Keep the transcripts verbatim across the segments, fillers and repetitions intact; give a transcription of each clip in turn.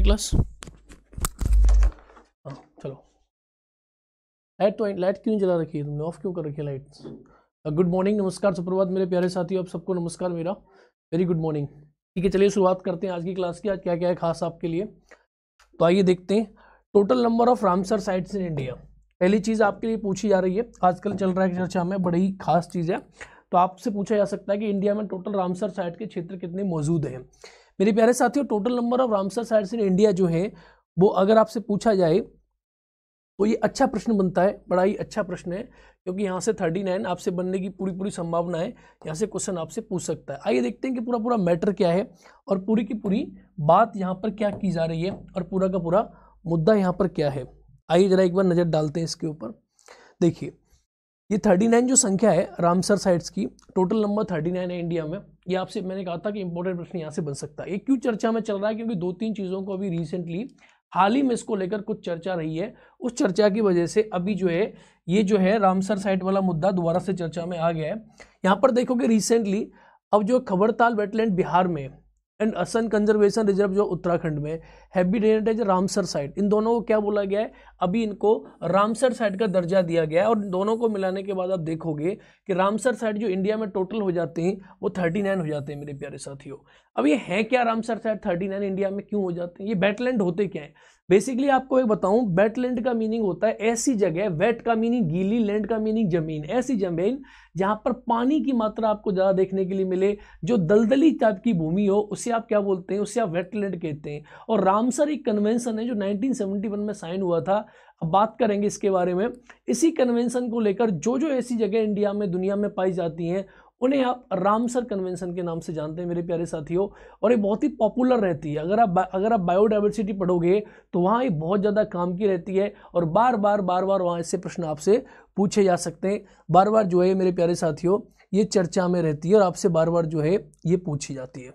करने क्लास? हाँ चलो, लाइट तो लाइट क्यों जला रखी है तुमने, ऑफ क्यों कर रखी है लाइट्स? गुड मॉर्निंग, नमस्कार, सुप्रभात मेरे प्यारे साथियों, आप सबको नमस्कार मेरा वेरी गुड मॉर्निंग। ठीक है, चलिए शुरुआत करते हैं आज की क्लास की। आज क्या क्या है खास आपके लिए, तो आइए देखते हैं। Total number of Ramsar sites in India, पहली चीज़ आपके लिए पूछी जा रही है, आजकल चल रहा है चर्चा में, बड़ी खास चीज़ है। तो आपसे पूछा जा सकता है कि इंडिया में टोटल रामसर साइट के क्षेत्र कितने मौजूद हैं। मेरे प्यारे साथियों, total number of Ramsar sites in India जो है वो अगर आपसे पूछा जाए तो ये अच्छा प्रश्न बनता है, बड़ा ही अच्छा प्रश्न है, क्योंकि यहाँ से उनतालीस आपसे बनने की पूरी पूरी संभावना है, यहाँ से क्वेश्चन आपसे पूछ सकता है। आइए देखते हैं कि पूरा पूरा मैटर क्या है और पूरी की पूरी बात यहाँ पर क्या की जा रही है और पूरा का पूरा मुद्दा यहाँ पर क्या है। आइए जरा एक बार नज़र डालते हैं इसके ऊपर। देखिए ये उनतालीस जो संख्या है रामसर साइट्स की, टोटल नंबर उनतालीस है इंडिया में। ये आपसे मैंने कहा था कि इंपॉर्टेंट प्रश्न यहाँ से बन सकता है। ये क्यों चर्चा में चल रहा है, क्योंकि दो तीन चीज़ों को अभी रिसेंटली हाल ही में इसको लेकर कुछ चर्चा रही है, उस चर्चा की वजह से अभी जो है ये जो है रामसर साइट वाला मुद्दा दोबारा से चर्चा में आ गया है। यहाँ पर देखोगे रिसेंटली अब जो खबरताल वेटलैंड बिहार में एंड असन कंजर्वेशन रिजर्व जो उत्तराखंड में, हैवी हेरिटेज रामसर साइट, इन दोनों को क्या बोला गया है, अभी इनको रामसर साइट का दर्जा दिया गया है। और दोनों को मिलाने के बाद आप देखोगे कि रामसर साइट जो इंडिया में टोटल हो जाते हैं वो उनतालीस हो जाते हैं मेरे प्यारे साथियों। अब ये है क्या रामसर साइट उनतालीस इंडिया में क्यों हो जाते हैं, ये वेटलैंड होते क्या है? बेसिकली आपको एक बताऊं, वेटलैंड का मीनिंग होता है ऐसी जगह, वेट का मीनिंग गीली, लैंड का मीनिंग जमीन, ऐसी जमीन जहां पर पानी की मात्रा आपको ज़्यादा देखने के लिए मिले, जो दलदली टाइप की भूमि हो, उसे आप क्या बोलते हैं, उसे आप वेटलैंड कहते हैं। और रामसर एक कन्वेंशन है जो नाइनटीन सेवेंटी वन में साइन हुआ था। अब बात करेंगे इसके बारे में। इसी कन्वेंशन को लेकर जो जो ऐसी जगह इंडिया में दुनिया में पाई जाती हैं उन्हें आप रामसर कन्वेंशन के नाम से जानते हैं मेरे प्यारे साथियों। और ये बहुत ही पॉपुलर रहती है, अगर आप अगर आप बायोडाइवर्सिटी पढ़ोगे तो वहाँ ये बहुत ज़्यादा काम की रहती है और बार बार बार बार वहाँ इससे प्रश्न आपसे पूछे जा सकते हैं। बार बार जो है मेरे प्यारे साथियों ये चर्चा में रहती है और आपसे बार बार जो है ये पूछी जाती है।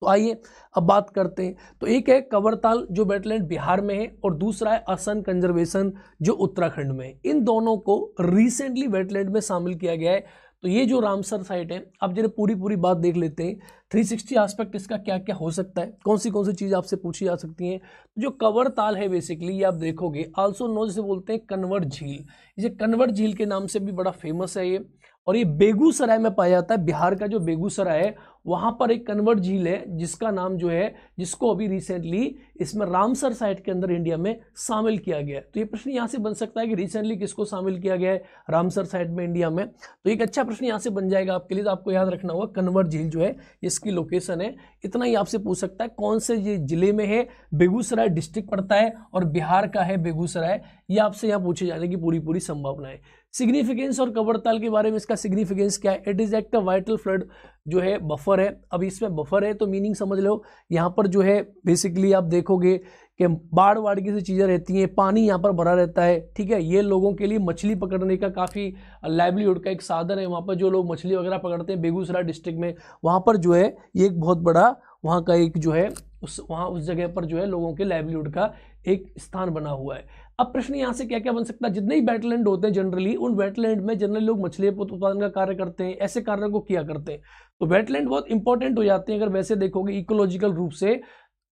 तो आइए अब बात करते हैं। तो एक है खबरताल जो वेटलैंड बिहार में है और दूसरा है असन कंजर्वेशन जो उत्तराखंड में है। इन दोनों को रिसेंटली वेटलैंड में शामिल किया गया है। तो ये जो रामसर साइट है, आप जरा पूरी पूरी बात देख लेते हैं, तीन सौ साठ एस्पेक्ट इसका क्या क्या हो सकता है, कौन सी कौन सी चीज़ आपसे पूछी जा सकती हैं। जो खबरताल है बेसिकली ये आप देखोगे आल्सो नो, जिसे बोलते हैं कन्वर झील, इसे कन्वर झील के नाम से भी बड़ा फेमस है ये। और ये बेगूसराय में पाया जाता है, बिहार का जो बेगूसराय है वहाँ पर एक कन्वर झील है जिसका नाम जो है, जिसको अभी रिसेंटली इसमें रामसर साइट के अंदर इंडिया में शामिल किया गया है। तो ये प्रश्न यहाँ से बन सकता है कि रिसेंटली किसको शामिल किया गया है रामसर साइट में इंडिया में, तो एक अच्छा प्रश्न यहाँ से बन जाएगा आपके लिए। तो आपको याद रखना होगा कन्वर झील जो है इसकी लोकेशन है। इतना ही आपसे पूछ सकता है कौन से ये जिले में है, बेगूसराय डिस्ट्रिक्ट पड़ता है और बिहार का है बेगूसराय, ये आपसे यहाँ पूछे जाने की पूरी पूरी संभावना है। सिग्निफिकेंस और खबरताल के बारे में, इसका सिग्निफिकेंस क्या है, it is act a vital flood जो है बफर है। अब इसमें बफर है तो मीनिंग समझ लो, यहाँ पर जो है बेसिकली आप देखोगे कि बाढ़ वाड़ की से चीज़ें रहती हैं, पानी यहाँ पर भरा रहता है, ठीक है। ये लोगों के लिए मछली पकड़ने का काफ़ी लाइवलीहुड का एक साधन है, वहाँ पर जो लोग मछली वगैरह पकड़ते हैं बेगूसराय डिस्ट्रिक्ट में, वहाँ पर जो है ये एक बहुत बड़ा वहाँ का एक जो है उस वहाँ उस जगह पर जो है लोगों के लाइवलीहुड का एक स्थान बना हुआ है। अब प्रश्न यहाँ से क्या क्या बन सकता है, जितने ही वेटलैंड होते हैं जनरली, उन वेटलैंड में जनरली लोग मछली उत्पादन का कार्य करते हैं, ऐसे कार्यों को किया करते हैं, तो वेटलैंड बहुत इंपॉर्टेंट हो जाते हैं अगर वैसे देखोगे इकोलॉजिकल रूप से,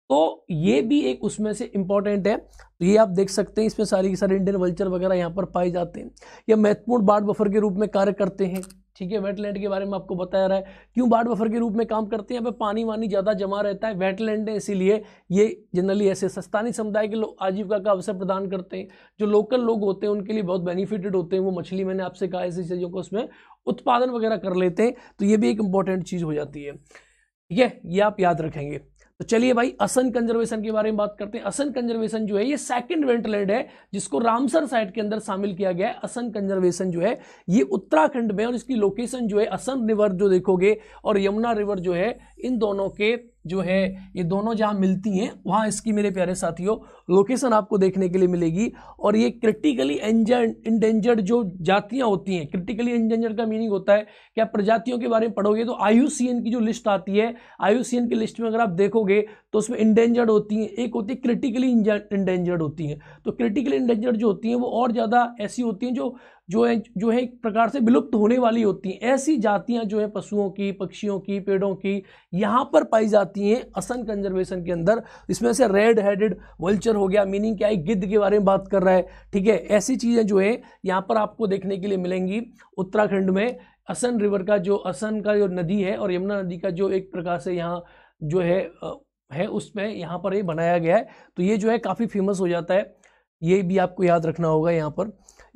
तो ये भी एक उसमें से इंपॉर्टेंट है। तो ये आप देख सकते हैं, इसमें सारी की सारी इंडियन वल्चर वगैरह यहाँ पर पाए जाते हैं, या महत्वपूर्ण बाढ़ बफर के रूप में कार्य करते हैं, ठीक है। वेटलैंड के बारे में आपको बताया रहा है क्यों बाढ़ बफर के रूप में काम करते हैं, यहाँ पे पानी वानी ज़्यादा जमा रहता है, वेटलैंड है इसीलिए ये जनरली ऐसे स्थानीय समुदाय के लोग आजीविका का अवसर प्रदान करते हैं, जो लोकल लोग होते हैं उनके लिए बहुत बेनिफिटेड होते हैं वो मछली, मैंने आपसे कहा ऐसी चीज़ों को उसमें उत्पादन वगैरह कर लेते हैं, तो ये भी एक इंपॉर्टेंट चीज़ हो जाती है, ठीक है, ये आप याद रखेंगे। तो चलिए भाई असन कंजर्वेशन के बारे में बात करते हैं। असन कंजर्वेशन जो है ये सेकंड वेटलैंड है जिसको रामसर साइट के अंदर शामिल किया गया है। असन कंजर्वेशन जो है ये उत्तराखंड में और इसकी लोकेशन जो है असन रिवर जो देखोगे और यमुना रिवर जो है, इन दोनों के जो है ये दोनों जहाँ मिलती हैं वहाँ इसकी मेरे प्यारे साथियों लोकेशन आपको देखने के लिए मिलेगी। और ये क्रिटिकली इंडेंजर्ड जो जातियाँ होती हैं, क्रिटिकली इंडेंजर्ड का मीनिंग होता है कि आप प्रजातियों के बारे में पढ़ोगे तो आई यू सी एन की जो लिस्ट आती है, आई यू सी एन की लिस्ट में अगर आप देखोगे देखोगे तो उसमें इंडेंजर्ड होती हैं, एक होती है क्रिटिकली इंडेंजर्ड होती हैं। तो क्रिटिकली इंडेंजर्ड जो होती हैं वो और ज़्यादा ऐसी होती हैं जो जो है जो है एक प्रकार से विलुप्त होने वाली होती हैं। ऐसी जातियां जो है पशुओं की, पक्षियों की, पेड़ों की यहाँ पर पाई जाती हैं असन कंजर्वेशन के अंदर। इसमें से रेड हेडेड वल्चर हो गया, मीनिंग क्या है, गिद्ध के बारे में बात कर रहा है, ठीक है। ऐसी चीज़ें जो है यहाँ पर आपको देखने के लिए मिलेंगी। उत्तराखंड में असन रिवर का जो असन का जो नदी है और यमुना नदी का जो एक प्रकार से यहाँ जो है है उसमें यहाँ पर ये बनाया गया है, तो ये जो है काफ़ी फेमस हो जाता है, ये भी आपको याद रखना होगा। यहाँ पर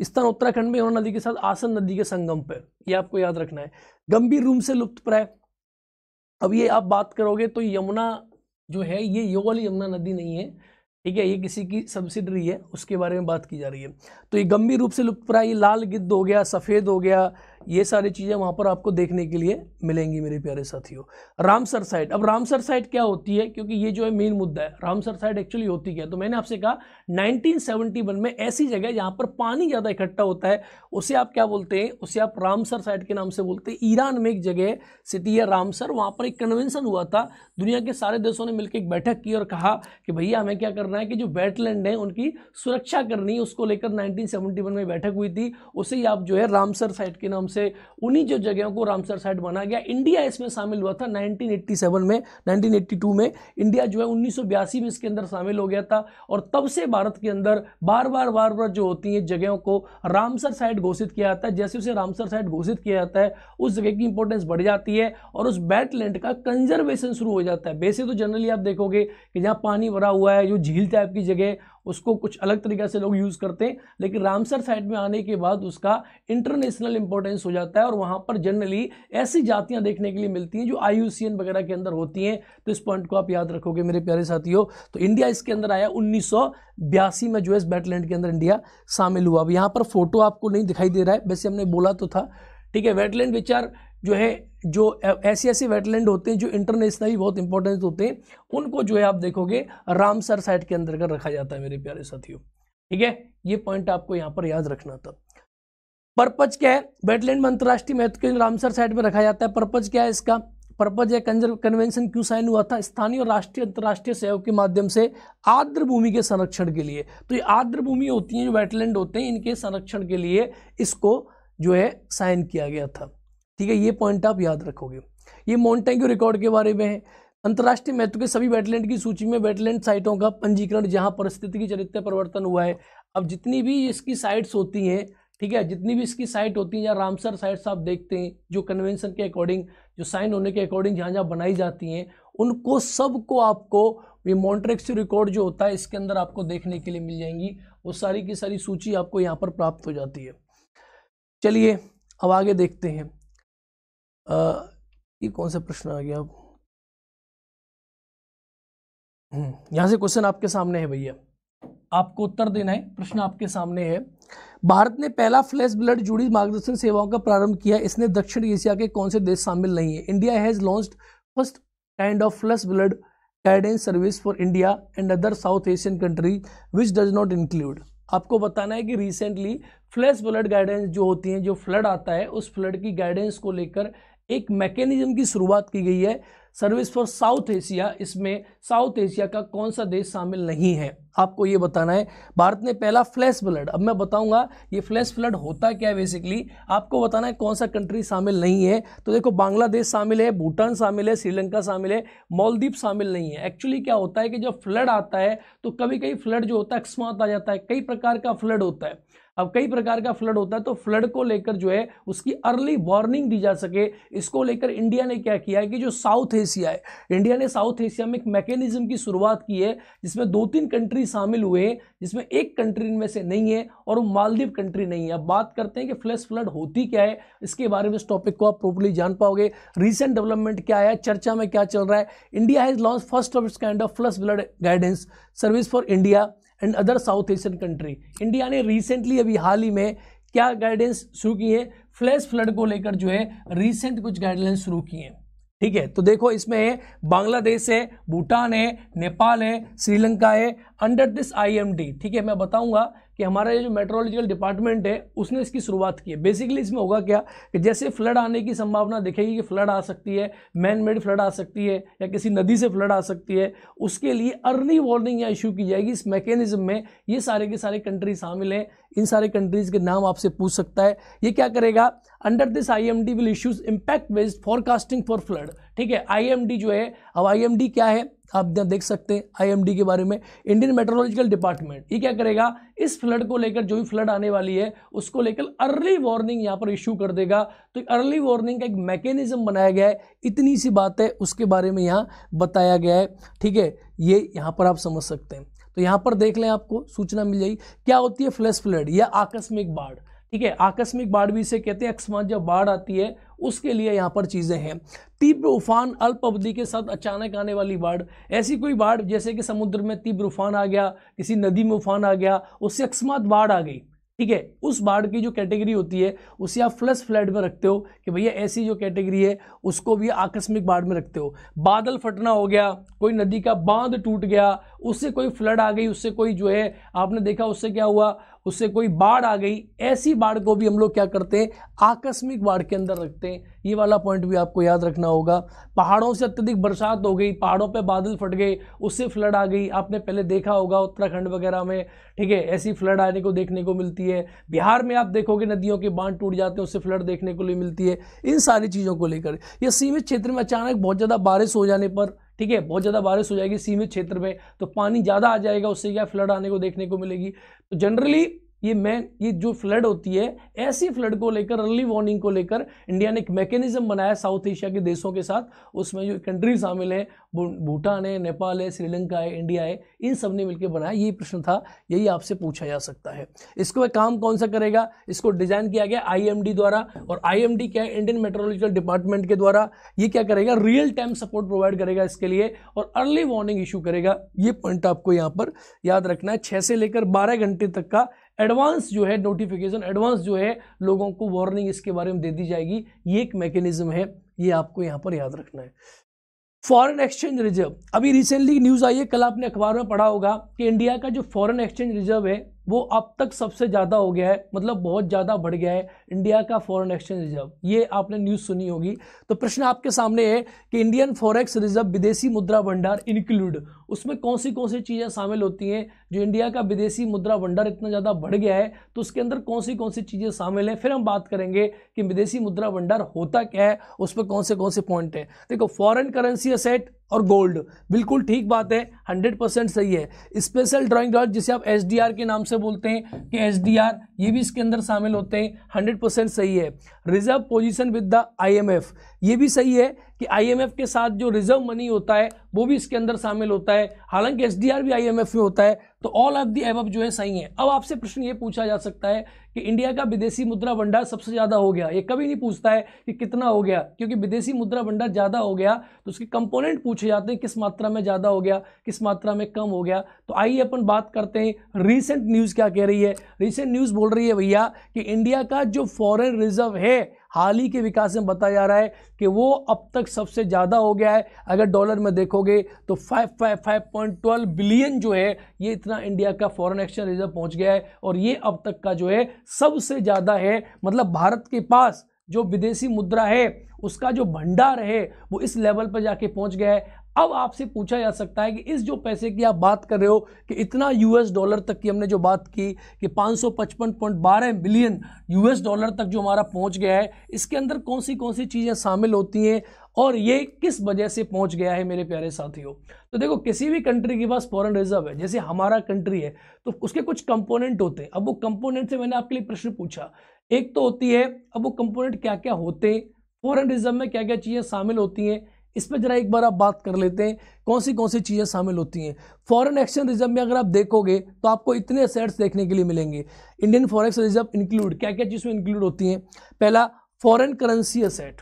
इस तरह उत्तराखंड में यमुना नदी के साथ आसन नदी के संगम पर, ये आपको याद रखना है। गंभीर रूप से लुप्त प्राय, अब ये आप बात करोगे तो यमुना जो है ये ये वाली यमुना नदी नहीं है, ठीक है, ये किसी की सब्सिडरी है, उसके बारे में बात की जा रही है। तो ये गंभीर रूप से लुप्तप्राय, ये लाल गिद्ध हो गया, सफ़ेद हो गया, ये सारी चीज़ें वहाँ पर आपको देखने के लिए मिलेंगी मेरे प्यारे साथियों। रामसर साइट, अब रामसर साइट क्या होती है, क्योंकि ये जो है मेन मुद्दा है, रामसर साइट एक्चुअली होती क्या है। तो मैंने आपसे कहा नाइनटीन सेवेंटी वन में ऐसी जगह जहाँ पर पानी ज़्यादा इकट्ठा होता है उसे आप क्या बोलते हैं, उसे आप रामसर साइट के नाम से बोलते हैं। ईरान में एक जगह सिटी है रामसर, वहाँ पर एक कन्वेंशन हुआ था, दुनिया के सारे देशों ने मिलकर एक बैठक की और कहा कि भैया हमें क्या करना है कि जो वेटलैंड है उनकी सुरक्षा करनी है, उसको लेकर नाइनटीन सेवेंटी वन में बैठक हुई थी। उसे ही आप जो है रामसर साइट के नाम से, उन्हीं जो जगहों को रामसर साइट बना गया। इंडिया इसमें शामिल हुआ था नाइनटीन एटी सेवन में, नाइनटीन एटी टू में इंडिया जो है उन्नीस सौ बयासी में इसके अंदर शामिल हो गया था। और तब से भारत के अंदर बार बार बार बार जो होती है जगहों को रामसर साइट घोषित किया जाता है। जैसे उसे रामसर साइट घोषित किया जाता है उस जगह की इंपॉर्टेंस बढ़ जाती है और उस वेटलैंड का कंजर्वेशन शुरू हो जाता है। वैसे तो जनरली आप देखोगे कि जहाँ पानी भरा हुआ है, जो झील टाइप की जगह, उसको कुछ अलग तरीके से लोग यूज़ करते हैं, लेकिन रामसर साइट में आने के बाद उसका इंटरनेशनल इंपॉर्टेंस हो जाता है और वहाँ पर जनरली ऐसी जातियाँ देखने के लिए मिलती हैं जो आई यू सी एन वगैरह के अंदर होती हैं। तो इस पॉइंट को आप याद रखोगे मेरे प्यारे साथियों। तो इंडिया इसके अंदर आया उन्नीस सौ बयासी में, जो है इस वेटलैंड के अंदर इंडिया शामिल हुआ। अब यहाँ पर फोटो आपको नहीं दिखाई दे रहा है, वैसे हमने बोला तो था, ठीक है। वेटलैंड विचार जो है, जो ऐसे ऐसे वेटलैंड होते हैं जो इंटरनेशनली बहुत इंपॉर्टेंट होते हैं, उनको जो है आप देखोगे रामसर साइट के अंदर कर रखा जाता है मेरे प्यारे साथियों, ठीक है। ये पॉइंट आपको यहाँ पर याद रखना था। पर्पज क्या है, वेटलैंड में अंतर्राष्ट्रीय महत्व के रामसर साइट में रखा जाता है। पर्पज क्या है इसका, पर्पज है कंजर्व कन्वेंशन क्यों साइन हुआ था, स्थानीय और राष्ट्रीय अंतर्राष्ट्रीय सहयोग के माध्यम से आर्द्र भूमि के संरक्षण के लिए। तो ये आर्द्र भूमि होती है जो वेटलैंड होते हैं, इनके संरक्षण के लिए इसको जो है साइन किया गया था, ठीक है। ये पॉइंट आप याद रखोगे। ये मॉन्टेग्यू रिकॉर्ड के बारे में है, अंतर्राष्ट्रीय महत्व के सभी वेटलैंड की सूची में वेटलैंड साइटों का पंजीकरण जहां परिस्थिति की चरित्र परिवर्तन हुआ है। अब जितनी भी इसकी साइट्स होती हैं, ठीक है, जितनी भी इसकी साइट होती हैं या रामसर साइट्स आप देखते हैं जो कन्वेंशन के अकॉर्डिंग, जो साइन होने के अकॉर्डिंग जहाँ जहाँ बनाई जाती हैं, उनको सबको आपको ये मॉन्टेग्यू रिकॉर्ड जो होता है इसके अंदर आपको देखने के लिए मिल जाएंगी। वो सारी की सारी सूची आपको यहाँ पर प्राप्त हो जाती है। चलिए अब आगे देखते हैं, आ, ये कौन सा प्रश्न आ गया, अब यहाँ से क्वेश्चन आपके सामने है भैया, आपको उत्तर देना है, प्रश्न आपके सामने है। भारत ने पहला फ्लैश ब्लड जुड़ी मार्गदर्शन सेवाओं का प्रारंभ किया, इसने दक्षिण एशिया के कौन से देश शामिल नहीं है। India has launched first kind of flash blood guidance service for India and other South Asian country which does not include. आपको बताना है कि रिसेंटली फ्लैश ब्लड गाइडेंस जो होती है, जो फ्लड आता है उस फ्लड की गाइडेंस को लेकर एक मैकेनिज्म की शुरुआत की गई है, सर्विस फॉर साउथ एशिया। इसमें साउथ एशिया का कौन सा देश शामिल नहीं है, आपको ये बताना है। भारत ने पहला फ्लैश फ्लड, अब मैं बताऊंगा ये फ्लैश फ्लड होता क्या है, बेसिकली आपको बताना है कौन सा कंट्री शामिल नहीं है। तो देखो बांग्लादेश शामिल है, भूटान शामिल है, श्रीलंका शामिल है, मालदीव शामिल नहीं है। एक्चुअली क्या होता है कि जब फ्लड आता है तो कभी कभी फ्लड जो होता है अकस्मात आ जाता है, कई प्रकार का फ्लड होता है। अब कई प्रकार का फ्लड होता है तो फ्लड को लेकर जो है उसकी अर्ली वार्निंग दी जा सके, इसको लेकर इंडिया ने क्या किया है कि जो साउथ एशिया है, इंडिया ने साउथ एशिया में एक मैकेनिज्म की शुरुआत की है जिसमें दो तीन कंट्री शामिल हुए हैं, जिसमें एक कंट्री इनमें से नहीं है और वो मालदीव कंट्री नहीं है। अब बात करते हैं कि फ्लैश फ्लड होती क्या है, इसके बारे में इस टॉपिक को आप प्रॉपरली जान पाओगे। रिसेंट डेवलपमेंट क्या है, चर्चा में क्या चल रहा है। India has launch first of its kind of flash flood guidance service for India and other South Asian country. India ने रिसेंटली अभी हाल ही में क्या गाइडेंस शुरू की है, फ्लैश फ्लड को लेकर जो है रिसेंट कुछ गाइडलाइंस शुरू की हैं, ठीक है। तो देखो इसमें है बांग्लादेश है, भूटान है, नेपाल है, श्रीलंका है, under this I M D, ठीक है। मैं बताऊंगा कि हमारा ये जो मेट्रोलॉजिकल डिपार्टमेंट है उसने इसकी शुरुआत की है। बेसिकली इसमें होगा क्या कि जैसे फ्लड आने की संभावना दिखेगी कि फ्लड आ सकती है, मैन मेड फ्लड आ सकती है या किसी नदी से फ्लड आ सकती है, उसके लिए अर्ली वार्निंग यहाँ इशू की जाएगी। इस मैकेनिज्म में ये सारे के सारे कंट्रीज शामिल हैं। इन सारे कंट्रीज के नाम आपसे पूछ सकता है। ये क्या करेगा, under this I M D will issues impact based forecasting for flood. ठीक है, आई एम डी जो है, अब आई एम डी क्या है आप देख सकते हैं। आईएमडी के बारे में इंडियन मेट्रोलॉजिकल डिपार्टमेंट ये क्या करेगा, इस फ्लड को लेकर जो भी फ्लड आने वाली है उसको लेकर अर्ली वार्निंग यहाँ पर इशू कर देगा। तो अर्ली वार्निंग का एक मैकेनिज्म बनाया गया है, इतनी सी बात है, उसके बारे में यहाँ बताया गया है। ठीक है, ये यहाँ पर आप समझ सकते हैं। तो यहाँ पर देख लें, आपको सूचना मिल जाएगी क्या होती है फ्लैश फ्लड या आकस्मिक बाढ़। ठीक है, आकस्मिक बाढ़ भी इसे कहते हैं, अकस्मात जब बाढ़ आती है उसके लिए यहाँ पर चीज़ें हैं। तीव्र उफान, अल्प अवधि के साथ अचानक आने वाली बाढ़, ऐसी कोई बाढ़ जैसे कि समुद्र में तीव्र उफान आ गया, किसी नदी में उफान आ गया, उससे अकस्मात बाढ़ आ गई। ठीक है, उस बाढ़ की जो कैटेगरी होती है उसे आप फ्लश फ्लड में रखते हो कि भैया ऐसी जो कैटेगरी है उसको भी आकस्मिक बाढ़ में रखते हो। बादल फटना हो गया, कोई नदी का बांध टूट गया, उससे कोई फ्लड आ गई, उससे कोई जो है आपने देखा उससे क्या हुआ, उससे कोई बाढ़ आ गई, ऐसी बाढ़ को भी हम लोग क्या करते हैं, आकस्मिक बाढ़ के अंदर रखते हैं। ये वाला पॉइंट भी आपको याद रखना होगा। पहाड़ों से अत्यधिक बरसात हो गई, पहाड़ों पे बादल फट गए, उससे फ्लड आ गई, आपने पहले देखा होगा उत्तराखंड वगैरह में। ठीक है, ऐसी फ्लड आने को देखने को मिलती है। बिहार में आप देखोगे नदियों के बांध टूट जाते हैं, उससे फ्लड देखने को मिलती है। इन सारी चीज़ों को लेकर यह सीमित क्षेत्र में अचानक बहुत ज़्यादा बारिश हो जाने पर, ठीक है, बहुत ज़्यादा बारिश हो जाएगी सीमित क्षेत्र में, तो पानी ज़्यादा आ जाएगा, उससे क्या फ्लड आने को देखने को मिलेगी। तो जनरली ये मैन ये जो फ्लड होती है, ऐसी फ्लड को लेकर अर्ली वार्निंग को लेकर इंडिया ने एक मैकेनिज्म बनाया साउथ एशिया के देशों के साथ। उसमें जो कंट्री शामिल हैं, भूटान है, नेपाल है, श्रीलंका है, इंडिया है, इन सब ने मिलकर बनाया। ये प्रश्न था, यही आपसे पूछा जा सकता है। इसको काम कौन सा करेगा, इसको डिजाइन किया गया आईएमडी द्वारा, और आईएमडी क्या है, इंडियन मेट्रोलॉजिकल डिपार्टमेंट के द्वारा। ये क्या करेगा, रियल टाइम सपोर्ट प्रोवाइड करेगा इसके लिए और अर्ली वार्निंग इशू करेगा। ये पॉइंट आपको यहाँ पर याद रखना है। छः से लेकर बारह घंटे तक का एडवांस जो है नोटिफिकेशन, एडवांस जो है लोगों को वार्निंग इसके बारे में दे दी जाएगी। ये एक मैकेनिज्म है, ये आपको यहाँ पर याद रखना है। फॉरेन एक्सचेंज रिजर्व, अभी रिसेंटली न्यूज़ आई है, कल आपने अखबार में पढ़ा होगा कि इंडिया का जो फॉरेन एक्सचेंज रिजर्व है वो अब तक सबसे ज़्यादा हो गया है, मतलब बहुत ज़्यादा बढ़ गया है इंडिया का फॉरेन एक्सचेंज रिजर्व। ये आपने न्यूज़ सुनी होगी। तो प्रश्न आपके सामने है कि इंडियन फॉरेक्स रिजर्व, विदेशी मुद्रा भंडार इंक्लूड, उसमें कौन सी कौन सी चीज़ें शामिल होती हैं। जो इंडिया का विदेशी मुद्रा भंडार इतना ज़्यादा बढ़ गया है तो उसके अंदर कौन सी कौन सी चीज़ें शामिल हैं, फिर हम बात करेंगे कि विदेशी मुद्रा भंडार होता क्या है, उस पर कौन से कौन से पॉइंट हैं। देखो, फॉरेन करेंसी असेट और गोल्ड, बिल्कुल ठीक बात है, हंड्रेड परसेंट सही है। स्पेशल ड्राइंग डॉट जिसे आप एसडीआर के नाम से बोलते हैं कि एसडीआर, ये भी इसके अंदर शामिल होते हैं, हंड्रेड परसेंट सही है। Reserve position with the IMF, ये भी सही है कि आईएमएफ के साथ जो रिजर्व मनी होता है वो भी इसके अंदर शामिल होता है, हालांकि एसडीआर भी आईएमएफ में होता है। तो ऑल ऑफ दी एबव जो है सही है। अब आपसे प्रश्न ये पूछा जा सकता है कि इंडिया का विदेशी मुद्रा भंडार सबसे ज़्यादा हो गया, ये कभी नहीं पूछता है कि कितना हो गया, क्योंकि विदेशी मुद्रा भंडार ज़्यादा हो गया तो उसके कंपोनेंट पूछे जाते हैं, किस मात्रा में ज़्यादा हो गया, किस मात्रा में कम हो गया। तो आइए अपन बात करते हैं रिसेंट न्यूज़ क्या कह रही है। रिसेंट न्यूज़ बोल रही है भैया कि इंडिया का जो फॉरेन रिजर्व है, हाल ही के विकास में बताया जा रहा है कि वो अब तक सबसे ज़्यादा हो गया है। अगर डॉलर में देखोगे तो five five five point twelve billion जो है, ये इतना इंडिया का फॉरेन एक्सचेंज रिजर्व पहुंच गया है और ये अब तक का जो है सबसे ज़्यादा है। मतलब भारत के पास जो विदेशी मुद्रा है उसका जो भंडार है वो इस लेवल पर जाके पहुँच गया है। अब आपसे पूछा जा सकता है कि इस जो पैसे की आप बात कर रहे हो कि इतना यूएस डॉलर तक की हमने जो बात की कि पाँच सौ पचपन पॉइंट बारह बिलियन यूएस डॉलर तक जो हमारा पहुंच गया है, इसके अंदर कौन सी कौन सी चीज़ें शामिल होती हैं और ये किस वजह से पहुंच गया है मेरे प्यारे साथियों। तो देखो, किसी भी कंट्री के पास फॉरेन रिजर्व है, जैसे हमारा कंट्री है, तो उसके कुछ कंपोनेंट होते हैं। अब वो कंपोनेंट से मैंने आपके लिए प्रश्न पूछा, एक तो होती है, अब वो कंपोनेंट क्या क्या होते हैं, फॉरेन रिजर्व में क्या क्या चीज़ें शामिल होती हैं, इस पर जरा एक बार आप बात कर लेते हैं कौन सी कौन सी चीज़ें शामिल होती हैं। फॉरेन एक्सचेंज रिजर्व में अगर आप देखोगे तो आपको इतने असेट्स देखने के लिए मिलेंगे। इंडियन फॉरेक्स रिजर्व इंक्लूड, क्या क्या चीज़ें इंक्लूड होती हैं। पहला, फॉरेन करेंसी असेट।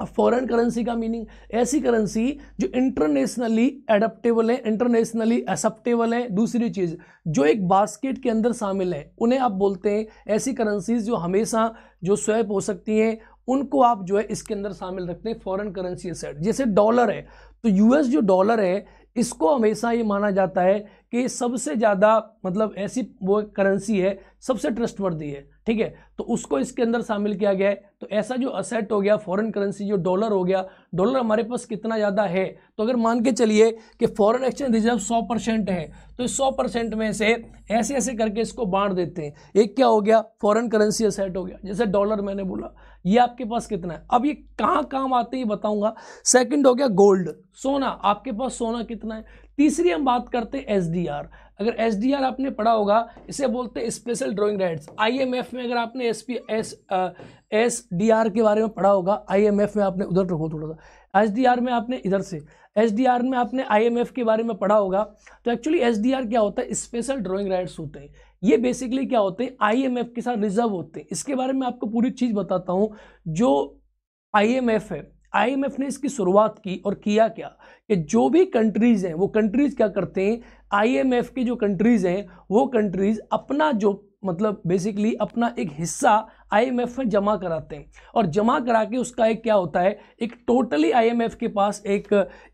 अब फॉरेन करेंसी का मीनिंग ऐसी करेंसी जो इंटरनेशनली एडप्टेबल है, इंटरनेशनली एक्सेप्टेबल है। दूसरी चीज़, जो एक बास्केट के अंदर शामिल है, उन्हें आप बोलते हैं ऐसी करेंसीज जो हमेशा जो स्वैप हो सकती हैं, उनको आप जो है इसके अंदर शामिल रखते हैं फॉरेन करेंसी असेट। जैसे डॉलर है, तो यूएस जो डॉलर है इसको हमेशा ये माना जाता है कि सबसे ज़्यादा मतलब ऐसी वो करेंसी है सबसे ट्रस्टवर्दी है, ठीक है। तो उसको इसके अंदर शामिल किया गया है। तो ऐसा जो असेट हो गया फॉरेन करेंसी, जो डॉलर हो गया, डॉलर हमारे पास कितना ज़्यादा है, तो अगर मान के चलिए कि फॉरेन एक्सचेंज रिजर्व सौ परसेंट है, तो इस सौ परसेंट में से ऐसे ऐसे करके इसको बांट देते हैं। एक क्या हो गया, फॉरेन करेंसी असेट हो गया, जैसे डॉलर मैंने बोला, ये आपके पास कितना है। अब ये कहाँ काम आते हैं बताऊँगा। सेकेंड हो गया गोल्ड, सोना, आपके पास सोना कितना है। तीसरी हम बात करते हैं एस डी आर। अगर एस डी आर आपने पढ़ा होगा, इसे बोलते हैं स्पेशल ड्रॉइंग राइट्स। आईएमएफ में अगर आपने S P S S D R के बारे में पढ़ा होगा, आईएमएफ में आपने उधर रखो थोड़ा सा, एस डी आर में आपने इधर से, एस डी आर में आपने आईएमएफ के बारे में पढ़ा होगा। तो एक्चुअली एस डी आर क्या होता है, स्पेशल ड्रॉइंग राइट्स होते हैं। ये बेसिकली क्या होते हैं, आईएमएफ के साथ रिजर्व होते हैं। इसके बारे में आपको पूरी चीज़ बताता हूँ। जो आईएमएफ है, आईएमएफ ने इसकी शुरुआत की और किया क्या कि जो भी कंट्रीज़ हैं वो कंट्रीज़ क्या करते हैं, आईएमएफ के जो कंट्रीज़ हैं वो कंट्रीज़ अपना जो मतलब बेसिकली अपना एक हिस्सा आईएमएफ में जमा कराते हैं, और जमा करा के उसका एक क्या होता है, एक टोटली आईएमएफ के पास एक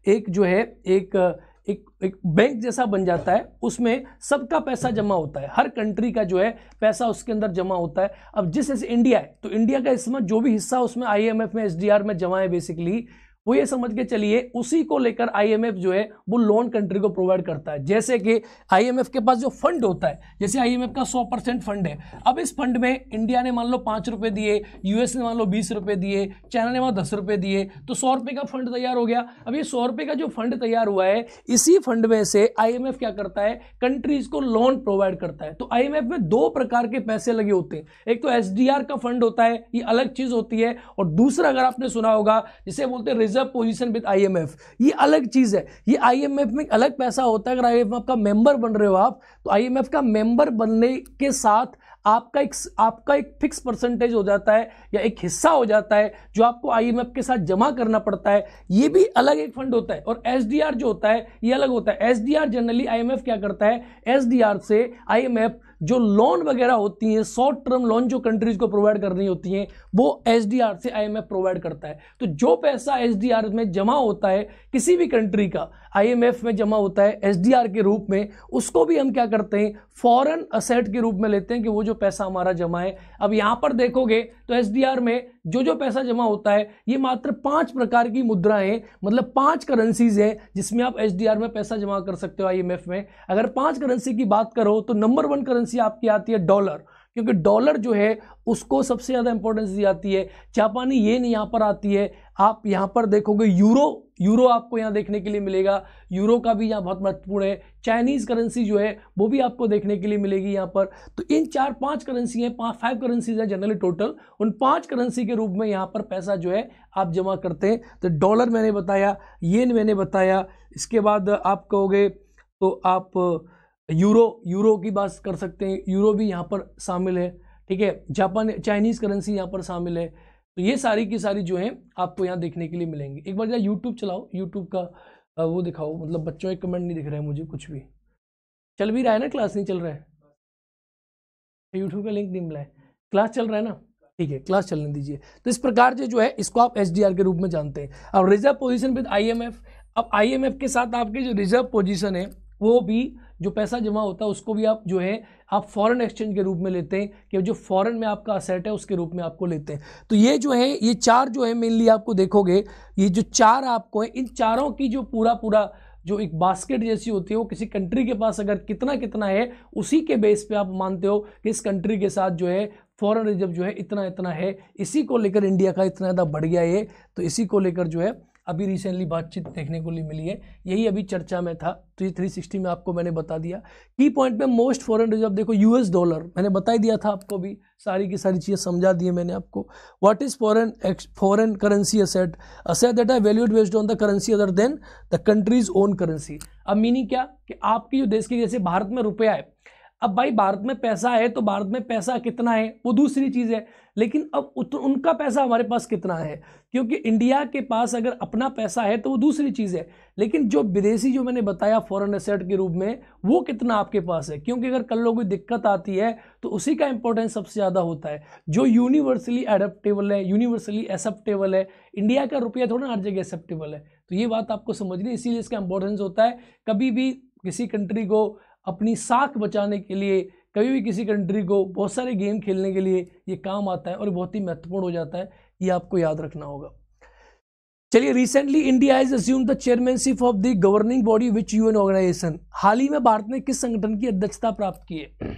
एक जो है एक एक एक बैंक जैसा बन जाता है, उसमें सबका पैसा जमा होता है, हर कंट्री का जो है पैसा उसके अंदर जमा होता है। अब जिस जैसे इंडिया है, तो इंडिया का इसमें जो भी हिस्सा उसमें आईएमएफ में एसडीआर में जमा है बेसिकली, वो ये समझ के चलिए उसी को लेकर आईएमएफ जो है वो लोन कंट्री को प्रोवाइड करता है। जैसे कि आईएमएफ के पास जो फंड होता है, जैसे आईएमएफ का सौ परसेंट फंड है, अब इस फंड में इंडिया ने मान लो पाँच रुपये दिए, यूएस ने मान लो बीस रुपये दिए, चाइना ने मान लो दस रुपये दिए, तो सौ रुपये का फंड तैयार हो गया। अब ये सौ रुपये का जो फंड तैयार हुआ है, इसी फंड में से आईएमएफ क्या करता है, कंट्रीज को लोन प्रोवाइड करता है। तो आईएमएफ में दो प्रकार के पैसे लगे होते हैं, एक तो एसडीआर का फंड होता है, ये अलग चीज़ होती है, और दूसरा अगर आपने सुना होगा जिसे बोलते हैं पोजीशन विद आईएमएफ, ये अलग चीज है। ये आईएमएफ में अलग पैसा होता है। अगर आईएमएफ का मेंबर बन रहे हो आप, तो आईएमएफ का मेंबर बनने के साथ आपका एक आपका एक फिक्स परसेंटेज हो जाता है या एक हिस्सा हो जाता है जो आपको आईएमएफ के साथ जमा करना पड़ता है। ये भी अलग एक फंड होता है, और एसडीआर जो होता है ये अलग होता है। एसडीआर जनरली आईएमएफ क्या करता है, एसडीआर से आईएमएफ जो लोन वगैरह होती हैं, शॉर्ट टर्म लोन जो कंट्रीज को प्रोवाइड करनी होती हैं, वो एसडीआर से आईएमएफ प्रोवाइड करता है। तो जो पैसा एसडीआर में जमा होता है किसी भी कंट्री का, आईएमएफ में जमा होता है एसडीआर के रूप में, उसको भी हम क्या करते हैं, फॉरेन असेट के रूप में लेते हैं कि वो जो पैसा हमारा जमा है। अब यहां पर देखोगे तो एसडीआर में जो जो पैसा जमा होता है, ये मात्र पांच प्रकार की मुद्राएं, मतलब पांच करेंसीज हैं जिसमें आप एसडीआर में पैसा जमा कर सकते हो आईएमएफ में। अगर पांच करेंसी की बात करो तो नंबर वन करेंसी आपकी आती है डॉलर, क्योंकि डॉलर जो है उसको सबसे ज़्यादा इंपॉर्टेंस दी जाती है। जापानी येन यहाँ पर आती है, आप यहाँ पर देखोगे यूरो, यूरो आपको यहाँ देखने के लिए मिलेगा, यूरो का भी यहाँ बहुत महत्वपूर्ण है। चाइनीज़ करेंसी जो है वो भी आपको देखने के लिए मिलेगी यहाँ पर। तो इन चार पांच करेंसी हैं, पाँच फाइव करेंसीज हैं जनरली टोटल, उन पांच करेंसी के रूप में यहाँ पर पैसा जो है आप जमा करते हैं। तो डॉलर मैंने बताया, येन मैंने बताया, इसके बाद आप कहोगे तो आप यूरो यूरो की बात कर सकते हैं, यूरो भी यहाँ पर शामिल है, ठीक है। जापान चाइनीज़ करेंसी यहाँ पर शामिल है। तो ये सारी की सारी जो हैं आपको यहाँ देखने के लिए मिलेंगी। एक बार जरा यूट्यूब चलाओ, यूट्यूब का वो दिखाओ, मतलब बच्चों एक कमेंट नहीं दिख रहा है मुझे, कुछ भी चल भी रहा है ना, क्लास नहीं चल रहा है, यूट्यूब का लिंक नहीं मिला है, क्लास चल रहा है ना, ठीक है, क्लास चलने दीजिए। तो इस प्रकार से जो है इसको आप एस डी आर के रूप में जानते हैं। अब reserve position with I M F, अब आई एम एफ के साथ आपके जो रिजर्व पोजिशन है वो भी जो पैसा जमा होता है उसको भी आप जो है आप फॉरेन एक्सचेंज के रूप में लेते हैं कि जो फॉरेन में आपका असेट है उसके रूप में आपको लेते हैं। तो ये जो है ये चार जो है मेनली आपको देखोगे, ये जो चार आपको है, इन चारों की जो पूरा पूरा जो एक बास्केट जैसी होती है वो किसी कंट्री के पास अगर कितना कितना है उसी के बेस पे आप मानते हो कि इस कंट्री के साथ जो है फॉरेन रिजर्व जो है इतना इतना है, इसी को लेकर इंडिया का इतना ज़्यादा बढ़ गया है। तो इसी को लेकर जो है अभी रिसेंटली बातचीत देखने को मिली है, यही अभी चर्चा में था। तो ये तीन सौ साठ में आपको मैंने बता दिया। की पॉइंट में मोस्ट फॉरेन रिजर्व देखो यूएस डॉलर, मैंने बता ही दिया था आपको, भी सारी की सारी चीज़ें समझा दी है मैंने आपको। What is foreign foreign currency asset, asset that are valued based on the currency other than the countries own currency. अब मीनिंग क्या कि आपकी जो देश की, जैसे भारत में रुपया है, अब भाई भारत में पैसा है तो भारत में पैसा कितना है वो दूसरी चीज़ है, लेकिन अब उनका पैसा हमारे पास कितना है, क्योंकि इंडिया के पास अगर अपना पैसा है तो वो दूसरी चीज़ है, लेकिन जो विदेशी जो मैंने बताया फॉरेन एसेट के रूप में वो कितना आपके पास है, क्योंकि अगर कल लोगों कोई दिक्कत आती है तो उसी का इंपॉर्टेंस सबसे ज़्यादा होता है जो यूनिवर्सली एडेप्टेबल है, यूनिवर्सली एक्सेप्टेबल है। इंडिया का रुपया थोड़ा हर जगह एक्सेप्टेबल है, तो ये बात आपको समझनी है, इसीलिए इसका इंपॉर्टेंस होता है। कभी भी किसी कंट्री को अपनी साख बचाने के लिए, कभी भी किसी कंट्री को बहुत सारे गेम खेलने के लिए ये काम आता है और बहुत ही महत्वपूर्ण हो जाता है, ये आपको याद रखना होगा। चलिए, recently India has assume the chairmanship of the governing body which UN organisation. हाल ही में भारत ने किस संगठन की अध्यक्षता प्राप्त की है,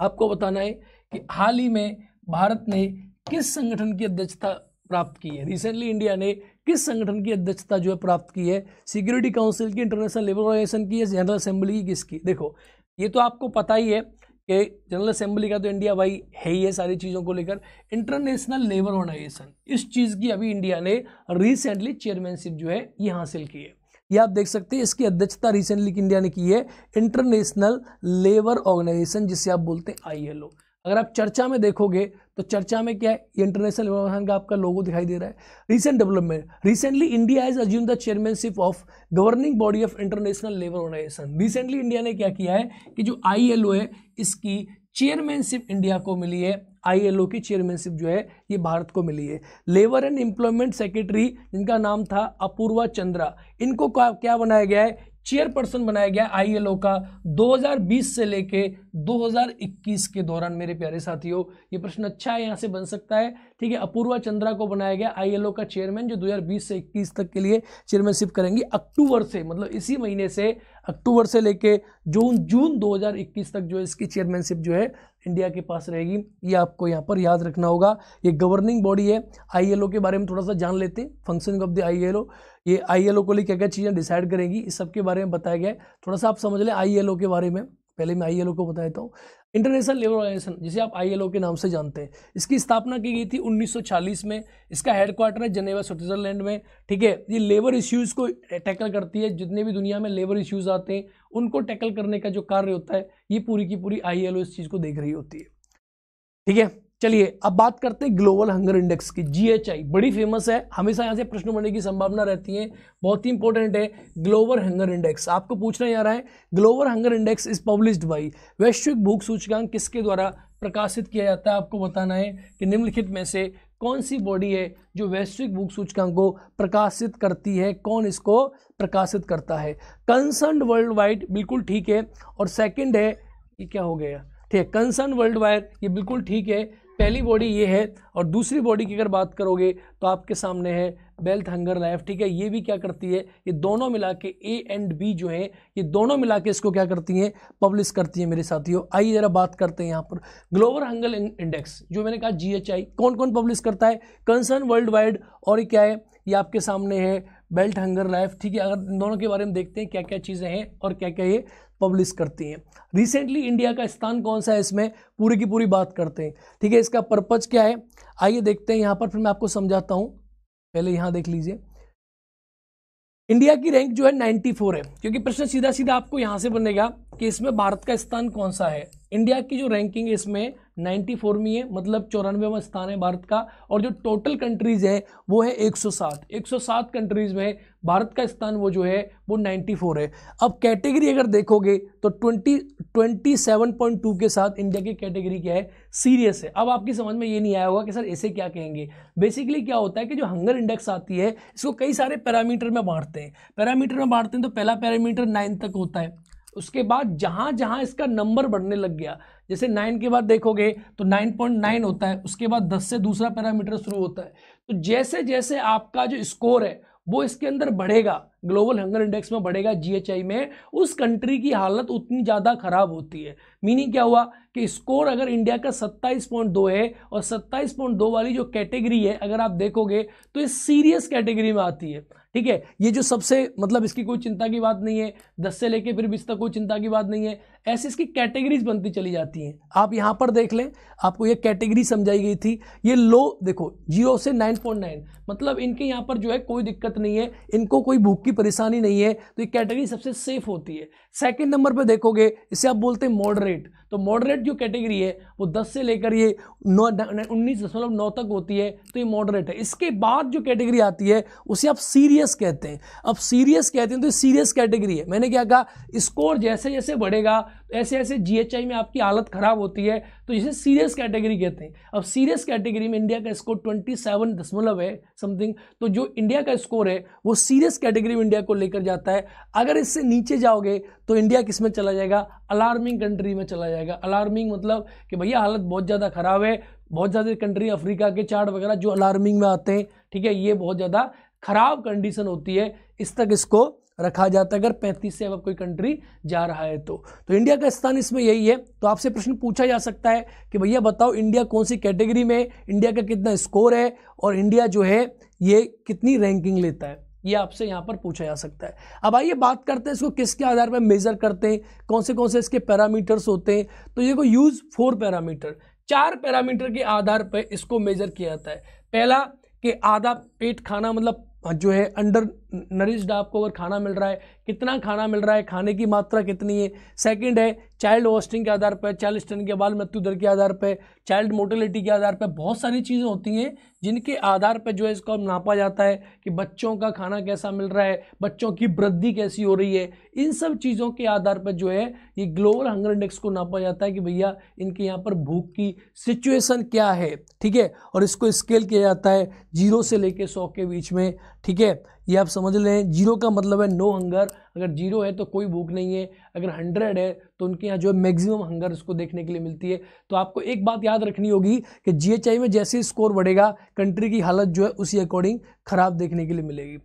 आपको बताना है कि हाल ही में भारत ने किस संगठन की अध्यक्षता प्राप्त की है। रिसेंटली इंडिया ने किस संगठन की अध्यक्षता जो है प्राप्त की है, सिक्योरिटी काउंसिल की, इंटरनेशनल लेबर ऑर्गेनाइजेशन की, जनरल असेंबली की, किसकी? देखो ये तो आपको पता ही है कि जनरल असेंबली का तो इंडिया भाई है ही है सारी चीज़ों को लेकर। इंटरनेशनल लेबर ऑर्गेनाइजेशन, इस चीज़ की अभी इंडिया ने रिसेंटली चेयरमैनशिप जो है ये हासिल की है, ये आप देख सकते हैं। इसकी अध्यक्षता रिसेंटली इंडिया ने की है, इंटरनेशनल लेबर ऑर्गेनाइजेशन, जिसे आप बोलते हैं आई एल ओ। अगर आप चर्चा में देखोगे तो चर्चा में क्या है, ये इंटरनेशनल ऑर्गेनाइजेशन का आपका लोगो दिखाई दे रहा है। Recent development, recently India has assume the chairmanship of governing body of international labour organisation. Recently India ने क्या किया है कि जो आईएलओ है इसकी चेयरमैनशिप इंडिया को मिली है, आईएलओ की चेयरमैनशिप जो है ये भारत को मिली है। लेबर एंड एम्प्लॉयमेंट सेक्रेटरी, जिनका नाम था अपूर्वा चंद्रा, इनको क्या बनाया गया है, चेयरपर्सन बनाया गया आईएलओ का दो हज़ार बीस से लेके दो हज़ार इक्कीस के दौरान। मेरे प्यारे साथियों ये प्रश्न अच्छा है, यहाँ से बन सकता है, ठीक है। अपूर्वा चंद्रा को बनाया गया आईएलओ का चेयरमैन, जो दो हज़ार बीस से इक्कीस तक के लिए चेयरमैनशिप करेंगी। अक्टूबर से, मतलब इसी महीने से, अक्टूबर से लेके जून जून दो हज़ार इक्कीस तक जो है इसकी चेयरमैनशिप जो है इंडिया के पास रहेगी, ये आपको यहाँ पर याद रखना होगा। ये गवर्निंग बॉडी है। आईएलओ के बारे में थोड़ा सा जान लेते हैं, फंक्शनिंग ऑफ द आईएलओ, ये आईएलओ को लेकर क्या क्या चीज़ें डिसाइड करेंगी, इस सब के बारे में बताया गया है। थोड़ा सा आप समझ लें आईएलओ के बारे में, पहले मैं आईएलओ को बता देता हूँ। इंटरनेशनल लेबर ऑर्गेनाइजेशन, जिसे आप आईएलओ के नाम से जानते हैं, इसकी स्थापना की गई थी उन्नीस सौ चालीस में। इसका हेडक्वार्टर है जनेवा, स्विट्जरलैंड में, ठीक है। ये लेबर इश्यूज़ को टैकल करती है, जितने भी दुनिया में लेबर इश्यूज़ आते हैं उनको टैकल करने का जो कार्य होता है ये पूरी की पूरी आईएलओ इस चीज़ को देख रही होती है, ठीक है। चलिए अब बात करते हैं ग्लोबल हंगर इंडेक्स की, जीएचआई, बड़ी फेमस है, हमेशा यहाँ से प्रश्न बनने की संभावना रहती है, बहुत ही इंपॉर्टेंट है। ग्लोबल हंगर इंडेक्स आपको पूछना ही आ रहा है, global hunger index is published by, वैश्विक भूख सूचकांक किसके द्वारा प्रकाशित किया जाता है, आपको बताना है कि निम्नलिखित में से कौन सी बॉडी है जो वैश्विक भूख सूचकांक को प्रकाशित करती है, कौन इसको प्रकाशित करता है। कंसर्न वर्ल्ड वाइड बिल्कुल ठीक है, और सेकेंड है, ये क्या हो गया, ठीक है, कंसर्न वर्ल्ड वाइड ये बिल्कुल ठीक है, पहली बॉडी ये है। और दूसरी बॉडी की अगर कर बात करोगे तो आपके सामने है वेल्थ हंगर लाइफ, ठीक है। ये भी क्या करती है, ये दोनों मिला के ए एंड बी जो है ये दोनों मिला के इसको क्या करती हैं, पब्लिश करती हैं मेरे साथियों। आइए जरा बात करते हैं यहाँ पर ग्लोबल हंगर इंडेक्स, जो मैंने कहा जीएचआई, कौन कौन पब्लिश करता है, कंसर्न वर्ल्ड वाइड और क्या है, ये आपके सामने है वेल्थ हंगर लाइफ, ठीक है। अगर दोनों के बारे में देखते हैं क्या क्या चीज़ें हैं और क्या क्या ये पब्लिश करती हैं। रिसेंटली इंडिया का स्थान कौन सा है इसमें, पूरी की पूरी बात करते हैं, ठीक है। इसका पर्पज़ क्या है आइए देखते हैं यहाँ पर, फिर मैं आपको समझाता हूँ। पहले यहाँ देख लीजिए, इंडिया की रैंक जो है चौरानवे है, क्योंकि प्रश्न सीधा सीधा आपको यहाँ से बनेगा कि इसमें भारत का स्थान कौन सा है। इंडिया की जो रैंकिंग है इसमें चौरानवे में है, मतलब चौरानवेवां स्थान है भारत का। और जो टोटल कंट्रीज़ है वो है एक सौ सात कंट्रीज़ में भारत का स्थान वो जो है वो चौरानवे है। अब कैटेगरी अगर देखोगे तो ट्वेंटी सत्ताईस पॉइंट टू के साथ इंडिया की कैटेगरी क्या है, सीरियस है। अब आपकी समझ में ये नहीं आया होगा कि सर ऐसे क्या कहेंगे। बेसिकली क्या होता है कि जो हंगर इंडेक्स आती है इसको कई सारे पैरामीटर में बांटते हैं, पैरामीटर में बांटते हैं तो पहला पैरामीटर नाइन तक होता है, उसके बाद जहाँ जहाँ इसका नंबर बढ़ने लग गया, जैसे नाइन के बाद देखोगे तो नाइन पॉइंट नाइन होता है, उसके बाद दस से दूसरा पैरामीटर शुरू होता है। तो जैसे जैसे आपका जो स्कोर है वो इसके अंदर बढ़ेगा, ग्लोबल हंगर इंडेक्स में बढ़ेगा जीएचआई में, उस कंट्री की हालत उतनी ज़्यादा ख़राब होती है। मीनिंग क्या हुआ कि स्कोर अगर इंडिया का सत्ताईस पॉइंट दो है और सत्ताईस पॉइंट दो वाली जो कैटेगरी है अगर आप देखोगे तो ये सीरियस कैटेगरी में आती है, ठीक है। ये जो सबसे, मतलब इसकी कोई चिंता की बात नहीं है, दस से लेके फिर बीस तक कोई चिंता की बात नहीं है, ऐसी इसकी कैटेगरीज बनती चली जाती हैं। आप यहाँ पर देख लें, आपको ये कैटेगरी समझाई गई थी। ये लो देखो जीरो से नाइन पॉइंट नाइन, मतलब इनके यहाँ पर जो है कोई दिक्कत नहीं है, इनको कोई भूख आपकी परेशानी नहीं है, तो ये कैटेगरी सबसे सेफ होती है। सेकंड नंबर पे देखोगे, इसे आप बोलते हैं मॉडरेट। तो मॉडरेट जो कैटेगरी है वो दस से लेकर ये नौ उन्नीस दशमलव नौ तक होती है, तो ये मॉडरेट है। इसके बाद जो कैटेगरी आती है उसे आप सीरियस कहते हैं। अब सीरियस कहते हैं तो ये सीरियस कैटेगरी है। मैंने क्या कहा, स्कोर जैसे जैसे बढ़ेगा ऐसे ऐसे जीएचआई में आपकी हालत खराब होती है, तो इसे सीरियस कैटेगरी कहते हैं। अब सीरियस कैटेगरी में इंडिया का स्कोर ट्वेंटी सेवन दशमलव है समथिंग, तो जो इंडिया का स्कोर है वो सीरियस कैटेगरी में इंडिया को लेकर जाता है। अगर इससे नीचे जाओगे तो इंडिया किस में चला जाएगा, अलार्मिंग कंट्री में चला जाएगा। अलार्मिंग मतलब कि भैया हालत बहुत ज़्यादा खराब है, बहुत ज़्यादा कंट्री अफ्रीका के चार्ट वगैरह जो अलार्मिंग में आते हैं, ठीक है, ये बहुत ज़्यादा खराब कंडीशन होती है, इस तक इसको रखा जाता है अगर पैंतीस से अब कोई कंट्री जा रहा है तो। तो इंडिया का स्थान इसमें यही है। तो आपसे प्रश्न पूछा जा सकता है कि भैया बताओ इंडिया कौन सी कैटेगरी में, इंडिया का कितना स्कोर है और इंडिया जो है ये कितनी रैंकिंग लेता है, ये आपसे यहाँ पर पूछा जा सकता है। अब आइए बात करते हैं इसको किसके आधार पर मेजर करते हैं, कौन से कौन से इसके पैरामीटर्स होते हैं। तो ये को यूज फोर पैरामीटर, चार पैरामीटर के आधार पर इसको मेजर किया जाता है। पहला कि आधा पेट खाना, मतलब जो है अंडर नरिश्ड आपको अगर खाना मिल रहा है, कितना खाना मिल रहा है, खाने की मात्रा कितनी है। सेकंड है चाइल्ड होस्टिंग के आधार पर, चाइल्ड स्टन के बाल मृत्यु दर के आधार पर, चाइल्ड मोर्टेलिटी के आधार पर, बहुत सारी चीज़ें होती हैं जिनके आधार पर जो है इसको नापा जाता है कि बच्चों का खाना कैसा मिल रहा है, बच्चों की वृद्धि कैसी हो रही है। इन सब चीज़ों के आधार पर जो है ये ग्लोबल हंगर इंडेक्स को नापा जाता है कि भैया इनके यहाँ पर भूख की सिचुएसन क्या है, ठीक है, और इसको स्केल किया जाता है जीरो से लेकर सौ के बीच में, ठीक है, ये आप समझ लें। जीरो का मतलब है नो हंगर, अगर जीरो है तो कोई भूख नहीं है, अगर हंड्रेड है तो उनके यहाँ जो है मैक्सिमम हंगर उसको देखने के लिए मिलती है। तो आपको एक बात याद रखनी होगी कि जीएचआई में जैसे स्कोर बढ़ेगा कंट्री की हालत जो है उसी अकॉर्डिंग खराब देखने के लिए मिलेगी।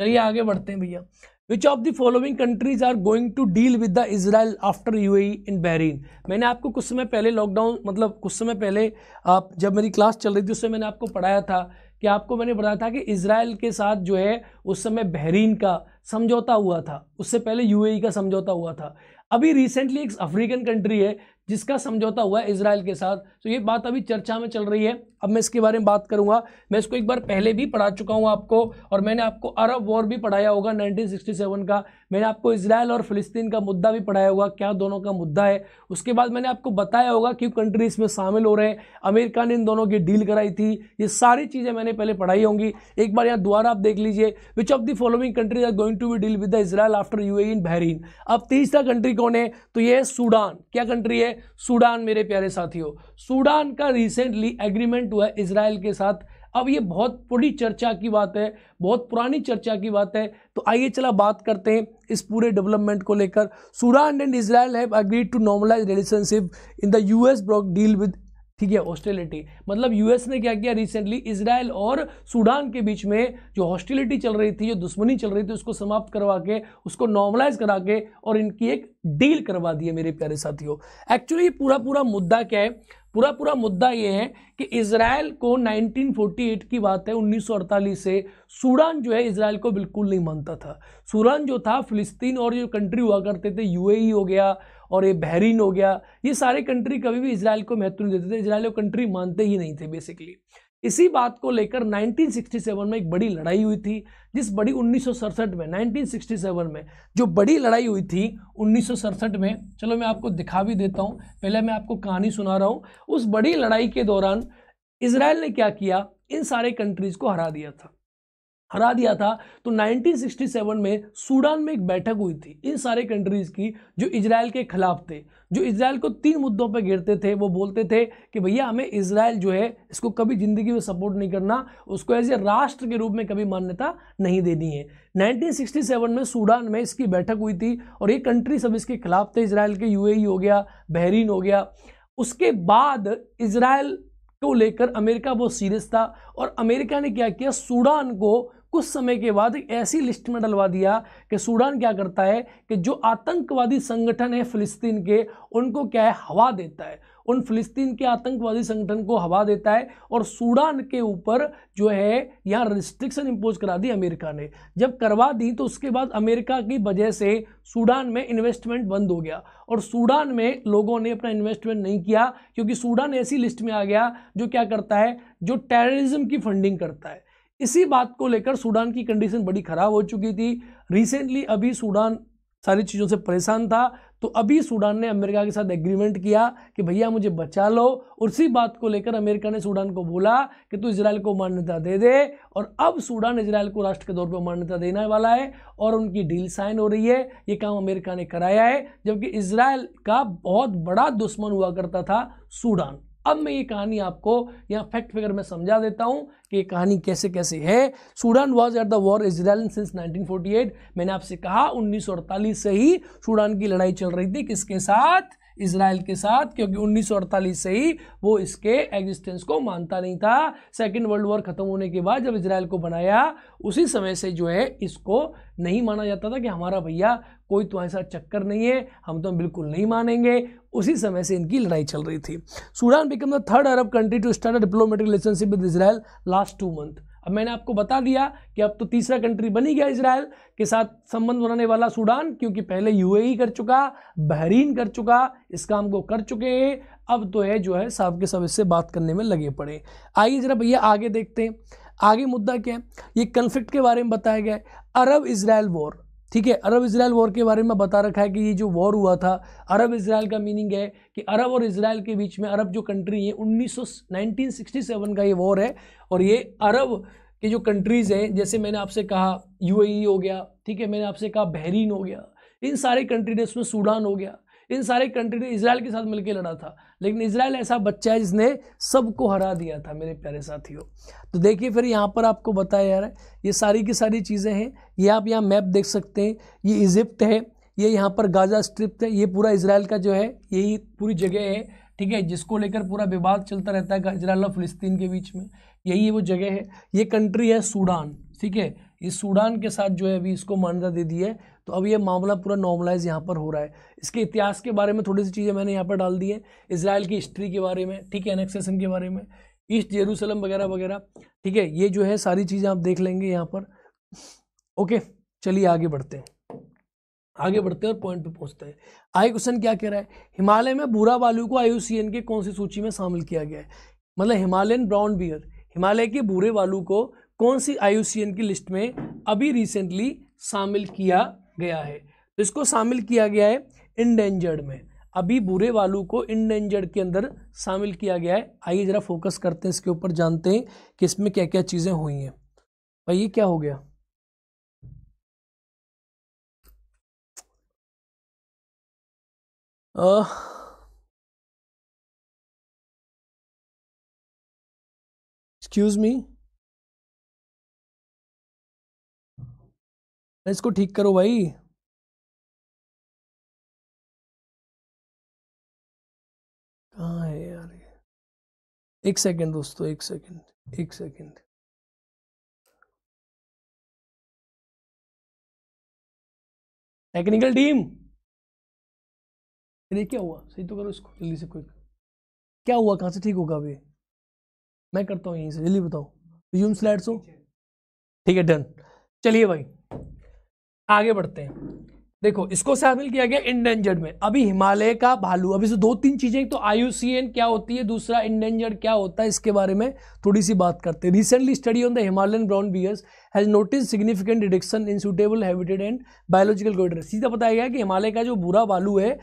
चलिए आगे बढ़ते हैं भैया। Which of the following countries are going to deal with the Israel after U A E in Bahrain? मैंने आपको कुछ समय पहले लॉकडाउन मतलब कुछ समय पहले आप जब मेरी क्लास चल रही थी उससे मैंने आपको पढ़ाया था कि आपको मैंने बताया था कि इसराइल के साथ जो है उस समय बहरीन का समझौता हुआ था, उससे पहले यूएई का समझौता हुआ था। अभी रिसेंटली एक अफ्रीकन कंट्री है जिसका समझौता हुआ है इसराइल के साथ, तो ये बात अभी चर्चा में चल रही है। अब मैं इसके बारे में बात करूंगा, मैं इसको एक बार पहले भी पढ़ा चुका हूं आपको, और मैंने आपको अरब वॉर भी पढ़ाया होगा नाइनटीन सिक्सटी सेवन का, मैंने आपको इसराइल और फिलिस्तीन का मुद्दा भी पढ़ाया होगा, क्या दोनों का मुद्दा है। उसके बाद मैंने आपको बताया होगा क्यों कंट्री इसमें शामिल हो रहे हैं, अमेरिका ने इन दोनों की डील कराई थी, ये सारी चीज़ें मैंने पहले पढ़ाई होंगी। एक बार यहाँ दोबारा आप देख लीजिए, which of the following countries are going to be deal with the Israel after UAE in Bahrain. अब तीसरा कंट्री कौन है, तो ये है सूडान। क्या कंट्री है, सूडान। मेरे प्यारे साथियों, सूडान का रिसेंटली एग्रीमेंट हुआ है इजराइल के साथ। अब ये बहुत बड़ी चर्चा की बात है, बहुत पुरानी चर्चा की बात है, तो आइए चला बात करते हैं इस पूरे डेवलपमेंट को लेकर। Sudan and Israel have agreed to normalise relationship in the US block deal with, ठीक है, हॉस्टिलिटी। मतलब यूएस ने क्या किया रिसेंटली, इसराइल और सूडान के बीच में जो हॉस्टिलिटी चल रही थी, जो दुश्मनी चल रही थी, उसको समाप्त करवा के, उसको नॉर्मलाइज करा के और इनकी एक डील करवा दी है मेरे प्यारे साथियों। एक्चुअली ये पूरा पूरा मुद्दा क्या है, पूरा पूरा मुद्दा ये है कि इसराइल को नाइनटीन फोर्टी एट की बात है, उन्नीस सौ अड़तालीस से सूडान जो है इसराइल को बिल्कुल नहीं मानता था। सूडान जो था फिलिस्तीन और जो कंट्री हुआ करते थे, यूएई हो गया और ये बहरीन हो गया, ये सारे कंट्री कभी भी इसराइल को महत्व नहीं देते थे, इसराइल को कंट्री मानते ही नहीं थे बेसिकली। इसी बात को लेकर नाइनटीन सिक्सटी सेवन में एक बड़ी लड़ाई हुई थी, जिस बड़ी उन्नीस सौ सड़सठ में नाइनटीन सिक्सटी सेवन में जो बड़ी लड़ाई हुई थी उन्नीस सौ सड़सठ में, चलो मैं आपको दिखा भी देता हूँ, पहले मैं आपको कहानी सुना रहा हूँ। उस बड़ी लड़ाई के दौरान इसराइल ने क्या किया, इन सारे कंट्रीज को हरा दिया था, हरा दिया था। तो नाइनटीन सिक्सटी सेवन में सूडान में एक बैठक हुई थी इन सारे कंट्रीज़ की जो इसराइल के खिलाफ थे, जो इसराइल को तीन मुद्दों पर घेरते थे। वो बोलते थे कि भैया हमें इसराइल जो है इसको कभी ज़िंदगी में सपोर्ट नहीं करना, उसको एज ए राष्ट्र के रूप में कभी मान्यता नहीं देनी है। नाइनटीन सिक्सटी सेवन में सूडान में इसकी बैठक हुई थी और ये कंट्री सब इसके खिलाफ थे, इसराइल के, यूएई हो गया, बहरीन हो गया। उसके बाद इसराइल को लेकर अमेरिका बहुत सीरियस था और अमेरिका ने क्या किया, सूडान को कुछ समय के बाद एक ऐसी लिस्ट में डलवा दिया कि सूडान क्या करता है कि जो आतंकवादी संगठन है फिलिस्तीन के उनको क्या है, हवा देता है, उन फिलिस्तीन के आतंकवादी संगठन को हवा देता है। और सूडान के ऊपर जो है यहाँ रिस्ट्रिक्शन इम्पोज करा दी अमेरिका ने। जब करवा दी तो उसके बाद अमेरिका की वजह से सूडान में इन्वेस्टमेंट बंद हो गया और सूडान में लोगों ने अपना इन्वेस्टमेंट नहीं किया, क्योंकि सूडान ऐसी लिस्ट में आ गया जो क्या करता है, जो टेररिज्म की फंडिंग करता है। इसी बात को लेकर सूडान की कंडीशन बड़ी ख़राब हो चुकी थी रिसेंटली। अभी सूडान सारी चीज़ों से परेशान था, तो अभी सूडान ने अमेरिका के साथ एग्रीमेंट किया कि भैया मुझे बचा लो। उसी बात को लेकर अमेरिका ने सूडान को बोला कि तू इजराइल को मान्यता दे दे, और अब सूडान इजराइल को राष्ट्र के तौर पर मान्यता देने वाला है और उनकी डील साइन हो रही है। ये काम अमेरिका ने कराया है, जबकि इजराइल का बहुत बड़ा दुश्मन हुआ करता था सूडान। अब मैं ये कहानी आपको यहाँ फैक्ट फिगर में समझा देता हूँ कि ये कहानी कैसे कैसे है। Sudan was at the war Israel since nineteen forty eight. मैंने आपसे कहा उन्नीस सौ अड़तालीस से ही सूडान की लड़ाई चल रही थी। किसके साथ? इजराइल के साथ, क्योंकि उन्नीस सौ अड़तालीस से ही वो इसके एग्जिस्टेंस को मानता नहीं था। सेकेंड वर्ल्ड वॉर खत्म होने के बाद जब इजराइल को बनाया, उसी समय से जो है इसको नहीं माना जाता था कि हमारा भैया कोई तुम्हारे साथ चक्कर नहीं है, हम तो बिल्कुल नहीं मानेंगे। उसी समय से इनकी लड़ाई चल रही थी। Sudan become the third Arab country to start a diplomatic relationship with Israel last two month. अब मैंने आपको बता दिया कि अब तो तीसरा कंट्री बन ही गया इजराइल के साथ संबंध बनाने वाला सूडान, क्योंकि पहले यूएई कर चुका, बहरीन कर चुका, इस काम को कर चुके हैं। अब तो है जो है साहब के सब इससे बात करने में लगे पड़े। आइए जरा भैया आगे देखते हैं, आगे मुद्दा क्या है। ये कन्फ्लिक्ट के बारे में बताया गया है, अरब इसराइल वॉर। ठीक है, अरब इसराइल वॉर के बारे में बता रखा है कि ये जो वॉर हुआ था, अरब इसराइल का मीनिंग है कि अरब और इसराइल के बीच में, अरब जो कंट्री है उन्नीस सौ सड़सठ का ये वॉर है। और ये अरब के जो कंट्रीज़ हैं, जैसे मैंने आपसे कहा यूएई हो गया, ठीक है, मैंने आपसे कहा बहरीन हो गया, इन सारे कंट्री ने, उसमें सूडान हो गया, इन सारे कंट्री ने इसराइल के साथ मिलकर लड़ा था। लेकिन इसराइल ऐसा बच्चा है जिसने सबको हरा दिया था मेरे प्यारे साथियों। तो देखिए फिर यहाँ पर आपको बताया यार, ये सारी की सारी चीज़ें हैं। ये आप यहाँ मैप देख सकते हैं, ये इजिप्ट है, ये यहाँ पर गाजा स्ट्रिप है, ये पूरा इसराइल का जो है यही पूरी जगह है। ठीक है, जिसको लेकर पूरा विवाद चलता रहता है इसराइल और फिलिस्तीन के बीच में, यही वो जगह है। ये कंट्री है सूडान, ठीक है, इस सूडान के साथ जो है अभी इसको मान्यता दे दी है। तो अब ये मामला पूरा नॉर्मलाइज यहाँ पर हो रहा है। इसके इतिहास के बारे में थोड़ी सी चीज़ें मैंने यहाँ पर डाल दी है, इसराइल की हिस्ट्री के बारे में, ठीक है, एनेक्सेशन के बारे में, ईस्ट जेरूसलम वगैरह वगैरह, ठीक है, ये जो है सारी चीज़ें आप देख लेंगे यहाँ पर। ओके, चलिए आगे बढ़ते हैं, आगे बढ़ते हैं और पॉइंट पे पहुँचते हैं। आगे क्वेश्चन क्या कह रहा है, हिमालय में भूरा बालू को आई यू सी एन के कौन सी सूची में शामिल किया गया है? मतलब हिमालयन ब्राउन बियर, हिमालय के भूरे बालू को कौन सी आई यू सी एन की लिस्ट में अभी रिसेंटली शामिल किया गया है? तो इसको शामिल किया गया है इंडेंजर्ड में, अभी भूरे बालू को इंडेंजर्ड के अंदर शामिल किया गया है। आइए जरा फोकस करते हैं इसके ऊपर, जानते हैं कि इसमें क्या क्या चीज़ें हुई हैं। भाई ये क्या हो गया? आ... एक्सक्यूज मी, इसको ठीक करो भाई। कहाँ है यार ये? एक सेकंड दोस्तों, एक सेकंड, एक सेकंड। टेक्निकल टीम, अरे क्या हुआ? सही तो करो इसको जल्दी से, क्विक। क्या हुआ? कहाँ से ठीक होगा? अभी मैं करता हूँ यहीं से, जल्दी बताओ। रिज्यूम स्लाइड्स हो, ठीक है, डन। चलिए भाई आगे बढ़ते हैं। देखो, इसको शामिल किया गया इंडेंजर्ड में, अभी हिमालय का भालू। अभी से दो तीन चीज़ें, तो आई यू सी एन क्या होती है, दूसरा इंडेंजर्ड क्या होता है, इसके बारे में थोड़ी सी बात करते हैं। Recently study on the Himalayan brown bears has notice significant reduction in suitable habitat and biological corridor. सीधा बताया गया कि हिमालय का जो भूरा भालू है,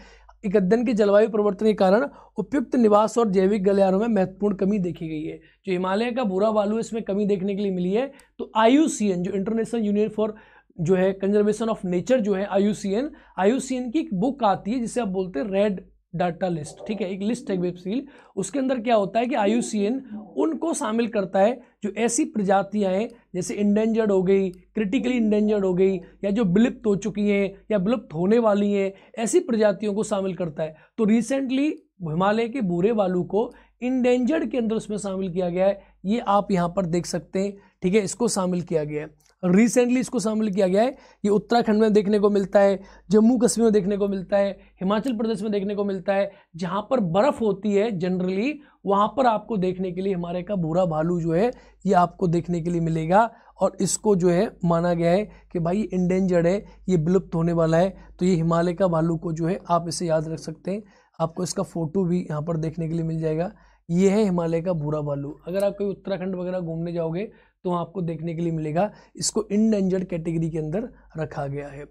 गद्दन के जलवायु परिवर्तन के कारण उपयुक्त निवास और जैविक गलियारों में महत्वपूर्ण कमी देखी गई है। जो हिमालय का भूरा बालू है, इसमें कमी देखने के लिए मिली है। तो आई यू सी एन जो इंटरनेशनल यूनियन फॉर जो है कंजर्वेशन ऑफ नेचर जो है I U C N, I U C N की एक बुक आती है जिसे आप बोलते हैं रेड डाटा लिस्ट, ठीक है, एक लिस्ट है वेब सील। उसके अंदर क्या होता है कि आई यू सी एन उनको शामिल करता है जो ऐसी प्रजातियाँ हैं जैसे इंडेंजर्ड हो गई, क्रिटिकली इंडेंजर्ड हो गई, या जो विलुप्त हो चुकी हैं या विलुप्त होने वाली हैं, ऐसी प्रजातियों को शामिल करता है। तो रिसेंटली हिमालय के भूरे बालू को इंडेंजर्ड के अंदर उसमें शामिल किया गया है, ये आप यहाँ पर देख सकते हैं, ठीक है, इसको शामिल किया गया है। रिसेंटली इसको शामिल किया गया है, ये उत्तराखंड में देखने को मिलता है, जम्मू कश्मीर में देखने को मिलता है, हिमाचल प्रदेश में देखने को मिलता है, जहाँ पर बर्फ़ होती है जनरली वहाँ पर आपको देखने के लिए हमारे का भूरा भालू जो है ये आपको देखने के लिए मिलेगा। और इसको जो है माना गया है कि भाई इंडेंजर्ड है, ये विलुप्त होने वाला है। तो ये हिमालय का भालू को जो है आप इसे याद रख सकते हैं, आपको इसका फ़ोटो भी यहाँ पर देखने के लिए मिल जाएगा। ये है हिमालय का भूरा भालू। अगर आप कोई उत्तराखंड वगैरह घूमने जाओगे तो आपको देखने के लिए मिलेगा, इसको इंडेंजर्ड कैटेगरी के अंदर रखा गया है।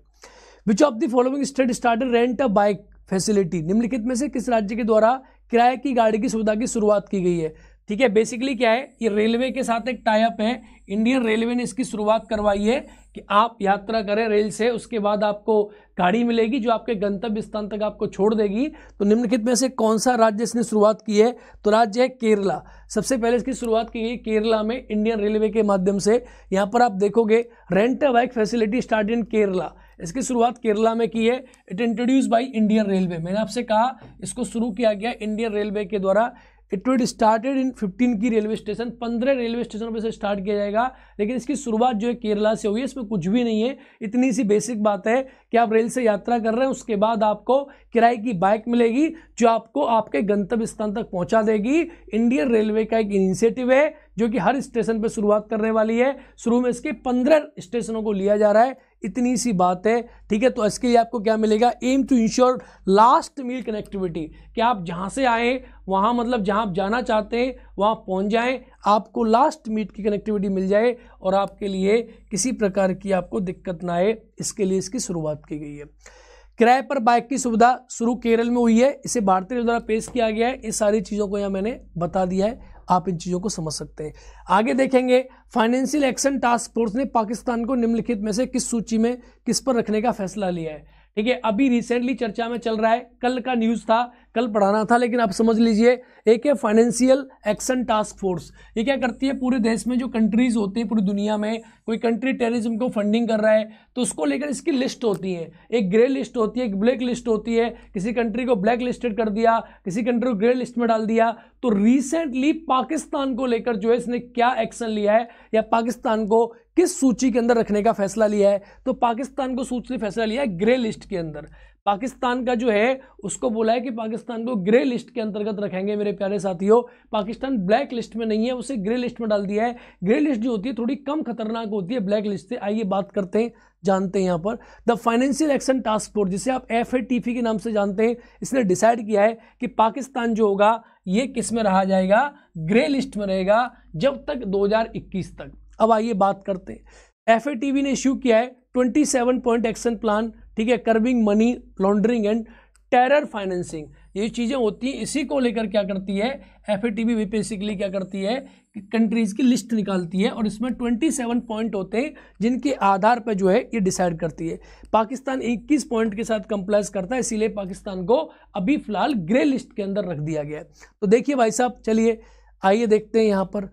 Which of the following state started rent a bike facility, निम्नलिखित में से किस राज्य के द्वारा किराए की गाड़ी की सुविधा की शुरुआत की गई है। ठीक है, बेसिकली क्या है, ये रेलवे के साथ एक टाई अप है, इंडियन रेलवे ने इसकी शुरुआत करवाई है कि आप यात्रा करें रेल से, उसके बाद आपको गाड़ी मिलेगी जो आपके गंतव्य स्थान तक आपको छोड़ देगी। तो निम्नलिखित में से कौन सा राज्य इसने शुरुआत की है, तो राज्य है केरला। सबसे पहले इसकी शुरुआत की गई केरला में इंडियन रेलवे के माध्यम से। यहाँ पर आप देखोगे rent a bike facility start in Kerala, इसकी शुरुआत केरला में की है। It introduce by Indian railway, मैंने आपसे कहा इसको शुरू किया गया इंडियन रेलवे के द्वारा। It would started in fifteen की रेलवे स्टेशन, पंद्रह रेलवे स्टेशनों पर से स्टार्ट किया जाएगा, लेकिन इसकी शुरुआत जो है केरला से हुई है। इसमें कुछ भी नहीं है, इतनी सी बेसिक बात है कि आप रेल से यात्रा कर रहे हैं, उसके बाद आपको किराए की बाइक मिलेगी जो आपको आपके गंतव्य स्थान तक पहुंचा देगी। इंडियन रेलवे का एक इनिशिएटिव है जो कि हर स्टेशन पर शुरुआत करने वाली है। शुरू में इसके पंद्रह स्टेशनों को लिया जा रहा है, इतनी सी बात है। ठीक है, तो इसके लिए आपको क्या मिलेगा, aim to ensure last mile connectivity, कि आप जहाँ से आए वहाँ, मतलब जहाँ आप जाना चाहते हैं वहाँ पहुँच जाएं, आपको लास्ट मील की कनेक्टिविटी मिल जाए और आपके लिए किसी प्रकार की आपको दिक्कत ना आए, इसके लिए इसकी शुरुआत की गई है। किराए पर बाइक की सुविधा शुरू केरल में हुई है, इसे भारतीय द्वारा पेश किया गया है। इन सारी चीज़ों को यहाँ मैंने बता दिया है, आप इन चीज़ों को समझ सकते हैं। आगे देखेंगे, फाइनेंशियल एक्शन टास्क फोर्स ने पाकिस्तान को निम्नलिखित में से किस सूची में किस पर रखने का फैसला लिया है। ठीक है, अभी रिसेंटली चर्चा में चल रहा है, कल का न्यूज़ था, कल पढ़ाना था, लेकिन आप समझ लीजिए। एक है फाइनेंशियल एक्शन टास्क फोर्स, ये क्या करती है, पूरे देश में जो कंट्रीज़ होती हैं, पूरी दुनिया में कोई कंट्री टेररिज्म को फंडिंग कर रहा है तो उसको लेकर इसकी लिस्ट होती है, एक ग्रे लिस्ट होती है, एक ब्लैक लिस्ट होती है। किसी कंट्री को ब्लैक लिस्टेड कर दिया, किसी कंट्री को ग्रे लिस्ट में डाल दिया। तो रिसेंटली पाकिस्तान को लेकर जो है इसने क्या एक्शन लिया है, या पाकिस्तान को किस सूची के अंदर रखने का फैसला लिया है, तो पाकिस्तान को सूची फैसला लिया है ग्रे लिस्ट के अंदर। पाकिस्तान का जो है उसको बोला है कि पाकिस्तान को ग्रे लिस्ट के अंतर्गत रखेंगे। मेरे प्यारे साथियों, पाकिस्तान ब्लैक लिस्ट में नहीं है, उसे ग्रे लिस्ट में डाल दिया है। ग्रे लिस्ट जो होती है थोड़ी कम खतरनाक होती है ब्लैक लिस्ट से। आइए बात करते हैं, जानते हैं यहाँ पर the financial action task force, जिसे आप एफ ए टी एफ के नाम से जानते हैं, इसने डिसाइड किया है कि पाकिस्तान जो होगा ये किस में रहा जाएगा, ग्रे लिस्ट में रहेगा जब तक दो हज़ार इक्कीस तक। अब आइए बात करते हैं, एफ ए टी एफ ने इश्यू किया है सत्ताईस पॉइंट एक्शन प्लान, ठीक है, curbing money laundering and terror financing, ये चीज़ें होती हैं, इसी को लेकर क्या करती है एफ ए टी एफ भी बेसिकली क्या करती है कि कंट्रीज़ की लिस्ट निकालती है और इसमें सत्ताईस पॉइंट होते हैं जिनके आधार पर जो है ये डिसाइड करती है। पाकिस्तान इक्कीस पॉइंट के साथ कंप्लाइज करता है, इसीलिए पाकिस्तान को अभी फिलहाल ग्रे लिस्ट के अंदर रख दिया गया है। तो देखिए भाई साहब, चलिए आइए देखते हैं यहाँ पर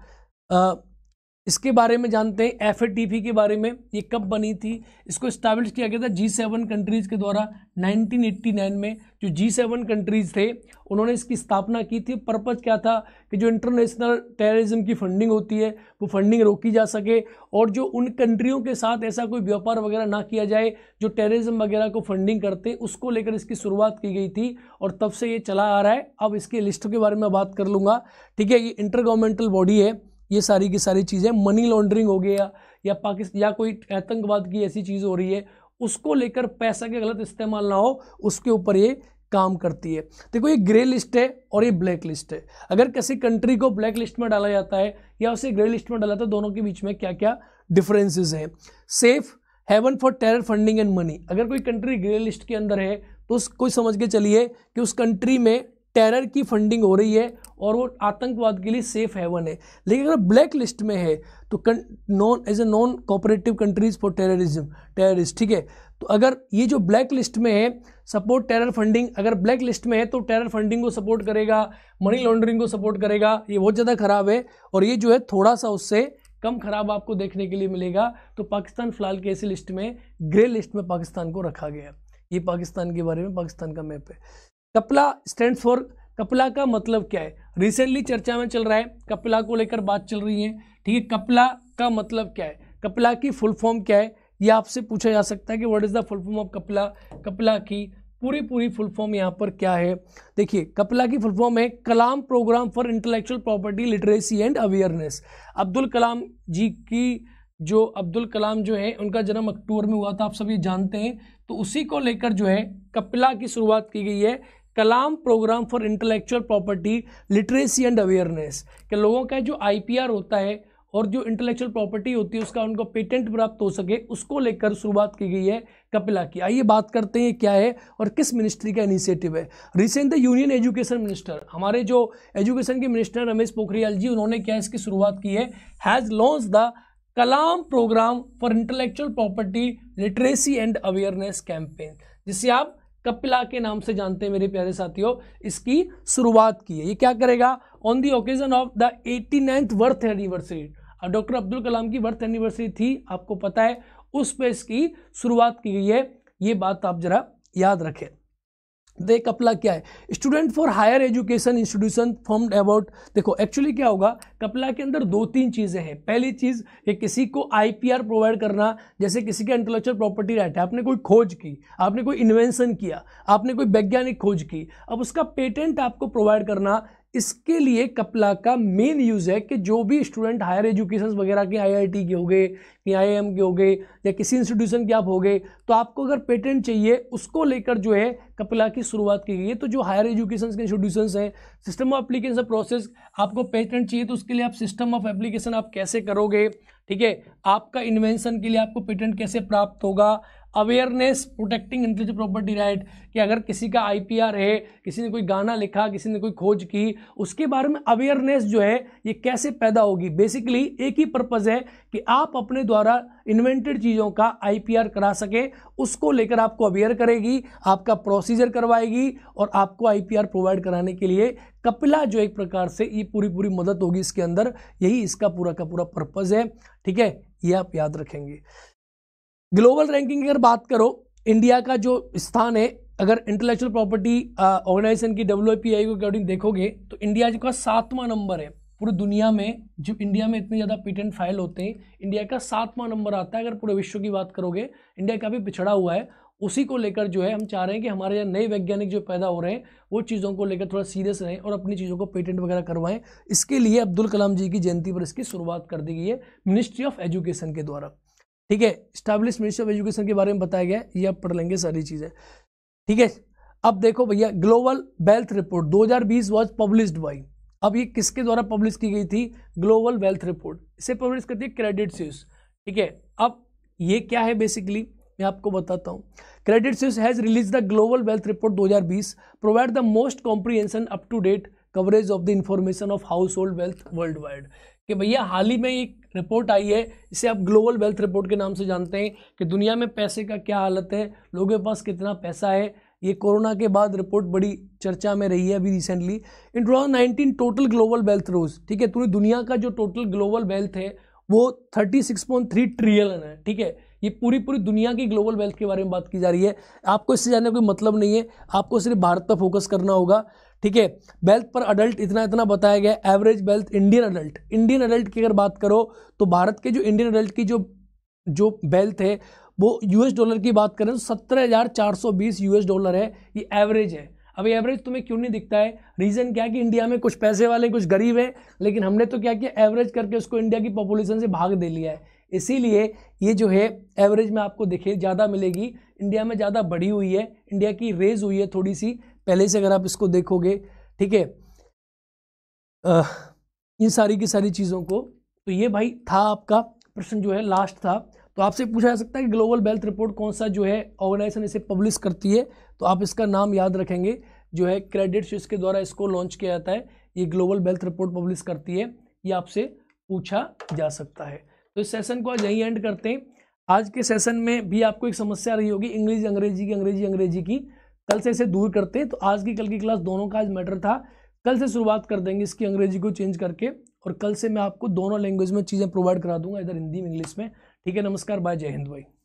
आ, इसके बारे में जानते हैं। एफ ए टी एफ के बारे में, ये कब बनी थी, इसको इस्टेब्लिश किया गया था जी सेवन कंट्रीज़ के द्वारा नाइनटीन एटी नाइन में। जो जी सेवन कंट्रीज़ थे उन्होंने इसकी स्थापना की थी। पर्पज़ क्या था कि जो इंटरनेशनल टेररिज्म की फंडिंग होती है वो फंडिंग रोकी जा सके और जो उन कंट्रियों के साथ ऐसा कोई व्यापार वगैरह ना किया जाए जो टेररिज्म वगैरह को फंडिंग करते हैं, उसको लेकर इसकी शुरुआत की गई थी और तब से ये चला आ रहा है। अब इसके लिस्ट के बारे में बात कर लूँगा, ठीक है। ये इंटर गवर्नमेंटल बॉडी है, ये सारी की सारी चीज़ें, मनी लॉन्ड्रिंग हो गया या पाकिस्तान या कोई आतंकवाद की ऐसी चीज़ हो रही है उसको लेकर पैसा के गलत इस्तेमाल ना हो, उसके ऊपर ये काम करती है। देखो, ये ग्रे लिस्ट है और ये ब्लैक लिस्ट है। अगर किसी कंट्री को ब्लैक लिस्ट में डाला जाता है या उसे ग्रे लिस्ट में डाला जाता है, दोनों के बीच में क्या क्या डिफरेंसेस हैं। Safe haven for terror funding and money, अगर कोई कंट्री ग्रे लिस्ट के अंदर है तो उसको समझ के चलिए कि उस कंट्री में टेरर की फंडिंग हो रही है और वो आतंकवाद के लिए सेफ हेवन है। लेकिन अगर ब्लैक लिस्ट में है तो non as a non cooperative countries for terrorism terrorist, ठीक है। तो अगर ये जो ब्लैक लिस्ट में है सपोर्ट टेरर फंडिंग, अगर ब्लैक लिस्ट में है तो टेरर फंडिंग को सपोर्ट करेगा, मनी लॉन्ड्रिंग को सपोर्ट करेगा, ये बहुत ज़्यादा ख़राब है। और ये जो है थोड़ा सा उससे कम ख़राब आपको देखने के लिए मिलेगा। तो पाकिस्तान फ़िलहाल के ऐसी लिस्ट में, ग्रे लिस्ट में पाकिस्तान को रखा गया। ये पाकिस्तान के बारे में, पाकिस्तान का मैप है। कपिला स्टैंड फॉर, कपिला का मतलब क्या है, रिसेंटली चर्चा में चल रहा है, कपिला को लेकर बात चल रही है, ठीक है। कपिला का मतलब क्या है, कपिला की फुल फॉर्म क्या है, ये आपसे पूछा जा सकता है कि what is the full form of Kapila, Kapila की पूरी पूरी फुल फॉर्म यहाँ पर क्या है। देखिए, कपिला की फुल फॉर्म है Kalam program for intellectual property literacy and awareness. Abdul Kalam ji की जो अब्दुल कलाम जो है उनका जन्म अक्टूबर में हुआ था, आप सब ये जानते हैं। तो उसी को लेकर जो है कपिला की शुरुआत की गई है, Kalam program for intellectual property literacy and awareness, के लोगों का जो आई पी आर होता है और जो इंटेलेक्चुअल प्रॉपर्टी होती है उसका उनको पेटेंट प्राप्त हो सके, उसको लेकर शुरुआत की गई है कपिला की। आइए बात करते हैं क्या है और किस मिनिस्ट्री का इनिशिएटिव है। Recent the union education minister, हमारे जो एजुकेशन के मिनिस्टर रमेश पोखरियाल जी, उन्होंने क्या इसकी शुरुआत की है, has launch the Kalam program for intellectual property literacy and awareness campaign, जिसे आप कपिला के नाम से जानते हैं मेरे प्यारे साथियों, इसकी शुरुआत की है। ये क्या करेगा, on the occasion of the eighty ninth birth anniversary, doctor Abdul Kalam की बर्थ एनिवर्सरी थी आपको पता है, उस पर इसकी शुरुआत की गई है। ये बात आप जरा याद रखें। दे कपला क्या है, student for higher education institution formed about, देखो एक्चुअली क्या होगा कपला के अंदर दो तीन चीज़ें हैं। पहली चीज़ ये किसी को आईपीआर प्रोवाइड करना, जैसे किसी का इंटेलेक्चुअल प्रॉपर्टी राइट है, आपने कोई खोज की, आपने कोई इन्वेंशन किया, आपने कोई वैज्ञानिक खोज की, अब उसका पेटेंट आपको प्रोवाइड करना, इसके लिए कपला का मेन यूज़ है कि जो भी स्टूडेंट हायर एजुकेशन वगैरह के आईआईटी के हो गए, कहीं आईआईएम के हो गए, या किसी इंस्टीट्यूशन के आप हो गए, तो आपको अगर पेटेंट चाहिए उसको लेकर जो है कपला की शुरुआत की गई है। तो जो हायर एजुकेशन के इंस्टीट्यूशन हैं, सिस्टम ऑफ एप्लीकेशन प्रोसेस, आपको पेटेंट चाहिए तो उसके लिए आप सिस्टम ऑफ एप्लीकेशन आप कैसे करोगे, ठीक है, आपका इन्वेंशन के लिए आपको पेटेंट कैसे प्राप्त होगा, awareness protecting intellectual property right, कि अगर किसी का आईपीआर है, किसी ने कोई गाना लिखा, किसी ने कोई खोज की, उसके बारे में अवेयरनेस जो है ये कैसे पैदा होगी। बेसिकली एक ही पर्पज़ है कि आप अपने द्वारा इन्वेंटेड चीज़ों का आईपीआर करा सकें, उसको लेकर आपको अवेयर करेगी, आपका प्रोसीजर करवाएगी और आपको आईपीआर प्रोवाइड कराने के लिए कपिला जो एक प्रकार से ये पूरी पूरी मदद होगी इसके अंदर, यही इसका पूरा का पूरा पर्पज़ है, ठीक है, ये आप याद रखेंगे। ग्लोबल रैंकिंग अगर बात करो, इंडिया का जो स्थान है, अगर इंटेलेक्चुअल प्रॉपर्टी ऑर्गेनाइजेशन की डब्ल्यू आई पी आई के अकॉर्डिंग देखोगे तो इंडिया का सातवां नंबर है पूरी दुनिया में। जो इंडिया में इतने ज़्यादा पेटेंट फाइल होते हैं, इंडिया का सातवां नंबर आता है। अगर पूरे विश्व की बात करोगे, इंडिया काफ़ी पिछड़ा हुआ है। उसी को लेकर जो है हम चाह रहे हैं कि हमारे यहाँ नए वैज्ञानिक जो पैदा हो रहे हैं वो चीज़ों को लेकर थोड़ा सीरियस रहें और अपनी चीज़ों को पेटेंट वगैरह करवाएं। इसके लिए अब्दुल कलाम जी की जयंती पर इसकी शुरुआत कर दी गई है मिनिस्ट्री ऑफ एजुकेशन के द्वारा, ठीक है। स्टैब्लिश मिनिस्ट्री ऑफ एजुकेशन के बारे में बताया गया, ये आप पढ़ लेंगे सारी चीज़ें, ठीक है। अब देखो भैया, ग्लोबल वेल्थ रिपोर्ट दो हज़ार बीस वाज पब्लिश्ड बाय, अब ये किसके द्वारा पब्लिश की गई थी, ग्लोबल वेल्थ रिपोर्ट, इसे पब्लिश करती है क्रेडिट स्विस, ठीक है। अब ये क्या है बेसिकली मैं आपको बताता हूँ। Credit Suisse has release the global wealth report दो हज़ार बीस, provide the most comprehension up to date coverage of the information of household wealth worldwide, कि भैया हाल ही में एक रिपोर्ट आई है, इसे आप ग्लोबल वेल्थ रिपोर्ट के नाम से जानते हैं, कि दुनिया में पैसे का क्या हालत है, लोगों के पास कितना पैसा है। ये कोरोना के बाद रिपोर्ट बड़ी चर्चा में रही है अभी recently. In two thousand nineteen total global wealth rose, ठीक है, पूरी दुनिया का जो टोटल ग्लोबल वेल्थ है वो thirty six point three trillion है, ठीक है। ये पूरी पूरी दुनिया की ग्लोबल वेल्थ के बारे में बात की जा रही है, आपको इससे जानने का कोई मतलब नहीं है, आपको सिर्फ भारत पर फोकस करना होगा, ठीक है। वेल्थ पर अडल्ट इतना इतना बताया गया है, average wealth Indian adult, Indian adult की अगर बात करो तो भारत के जो इंडियन अडल्ट की जो जो वेल्थ है वो यूएस डॉलर की बात करें तो सत्रह हज़ार चार सौ बीस यूएस डॉलर है, ये एवरेज है। अब ये एवरेज तुम्हें क्यों नहीं दिखता है, रीज़न क्या है कि इंडिया में कुछ पैसे वाले कुछ गरीब हैं, लेकिन हमने तो क्या किया, एवरेज करके उसको इंडिया की पॉपुलेशन से भाग दे लिया है, इसीलिए ये जो है एवरेज में आपको दिखे ज़्यादा मिलेगी। इंडिया में ज़्यादा बढ़ी हुई है, इंडिया की रेज हुई है थोड़ी सी पहले से, अगर आप इसको देखोगे, ठीक है, इन सारी की सारी चीज़ों को। तो ये भाई था आपका प्रश्न जो है लास्ट था, तो आपसे पूछा जा सकता है कि ग्लोबल वेल्थ रिपोर्ट कौन सा जो है ऑर्गेनाइजेशन इसे पब्लिश करती है, तो आप इसका नाम याद रखेंगे, जो है क्रेडिट स्विस के द्वारा इसको लॉन्च किया जाता है, ये ग्लोबल वेल्थ रिपोर्ट पब्लिश करती है, ये आपसे पूछा जा सकता है। तो इस सेशन को आज यहीं एंड करते हैं। आज के सेशन में भी आपको एक समस्या रही होगी, इंग्लिश अंग्रेजी की अंग्रेजी अंग्रेजी की, कल से इसे दूर करते हैं। तो आज की कल की क्लास दोनों का आज मैटर था, कल से शुरुआत कर देंगे इसकी अंग्रेजी को चेंज करके, और कल से मैं आपको दोनों लैंग्वेज में चीज़ें प्रोवाइड करा दूंगा, इधर हिंदी में इंग्लिश में, ठीक है। नमस्कार, बाय, जय हिंद भाई।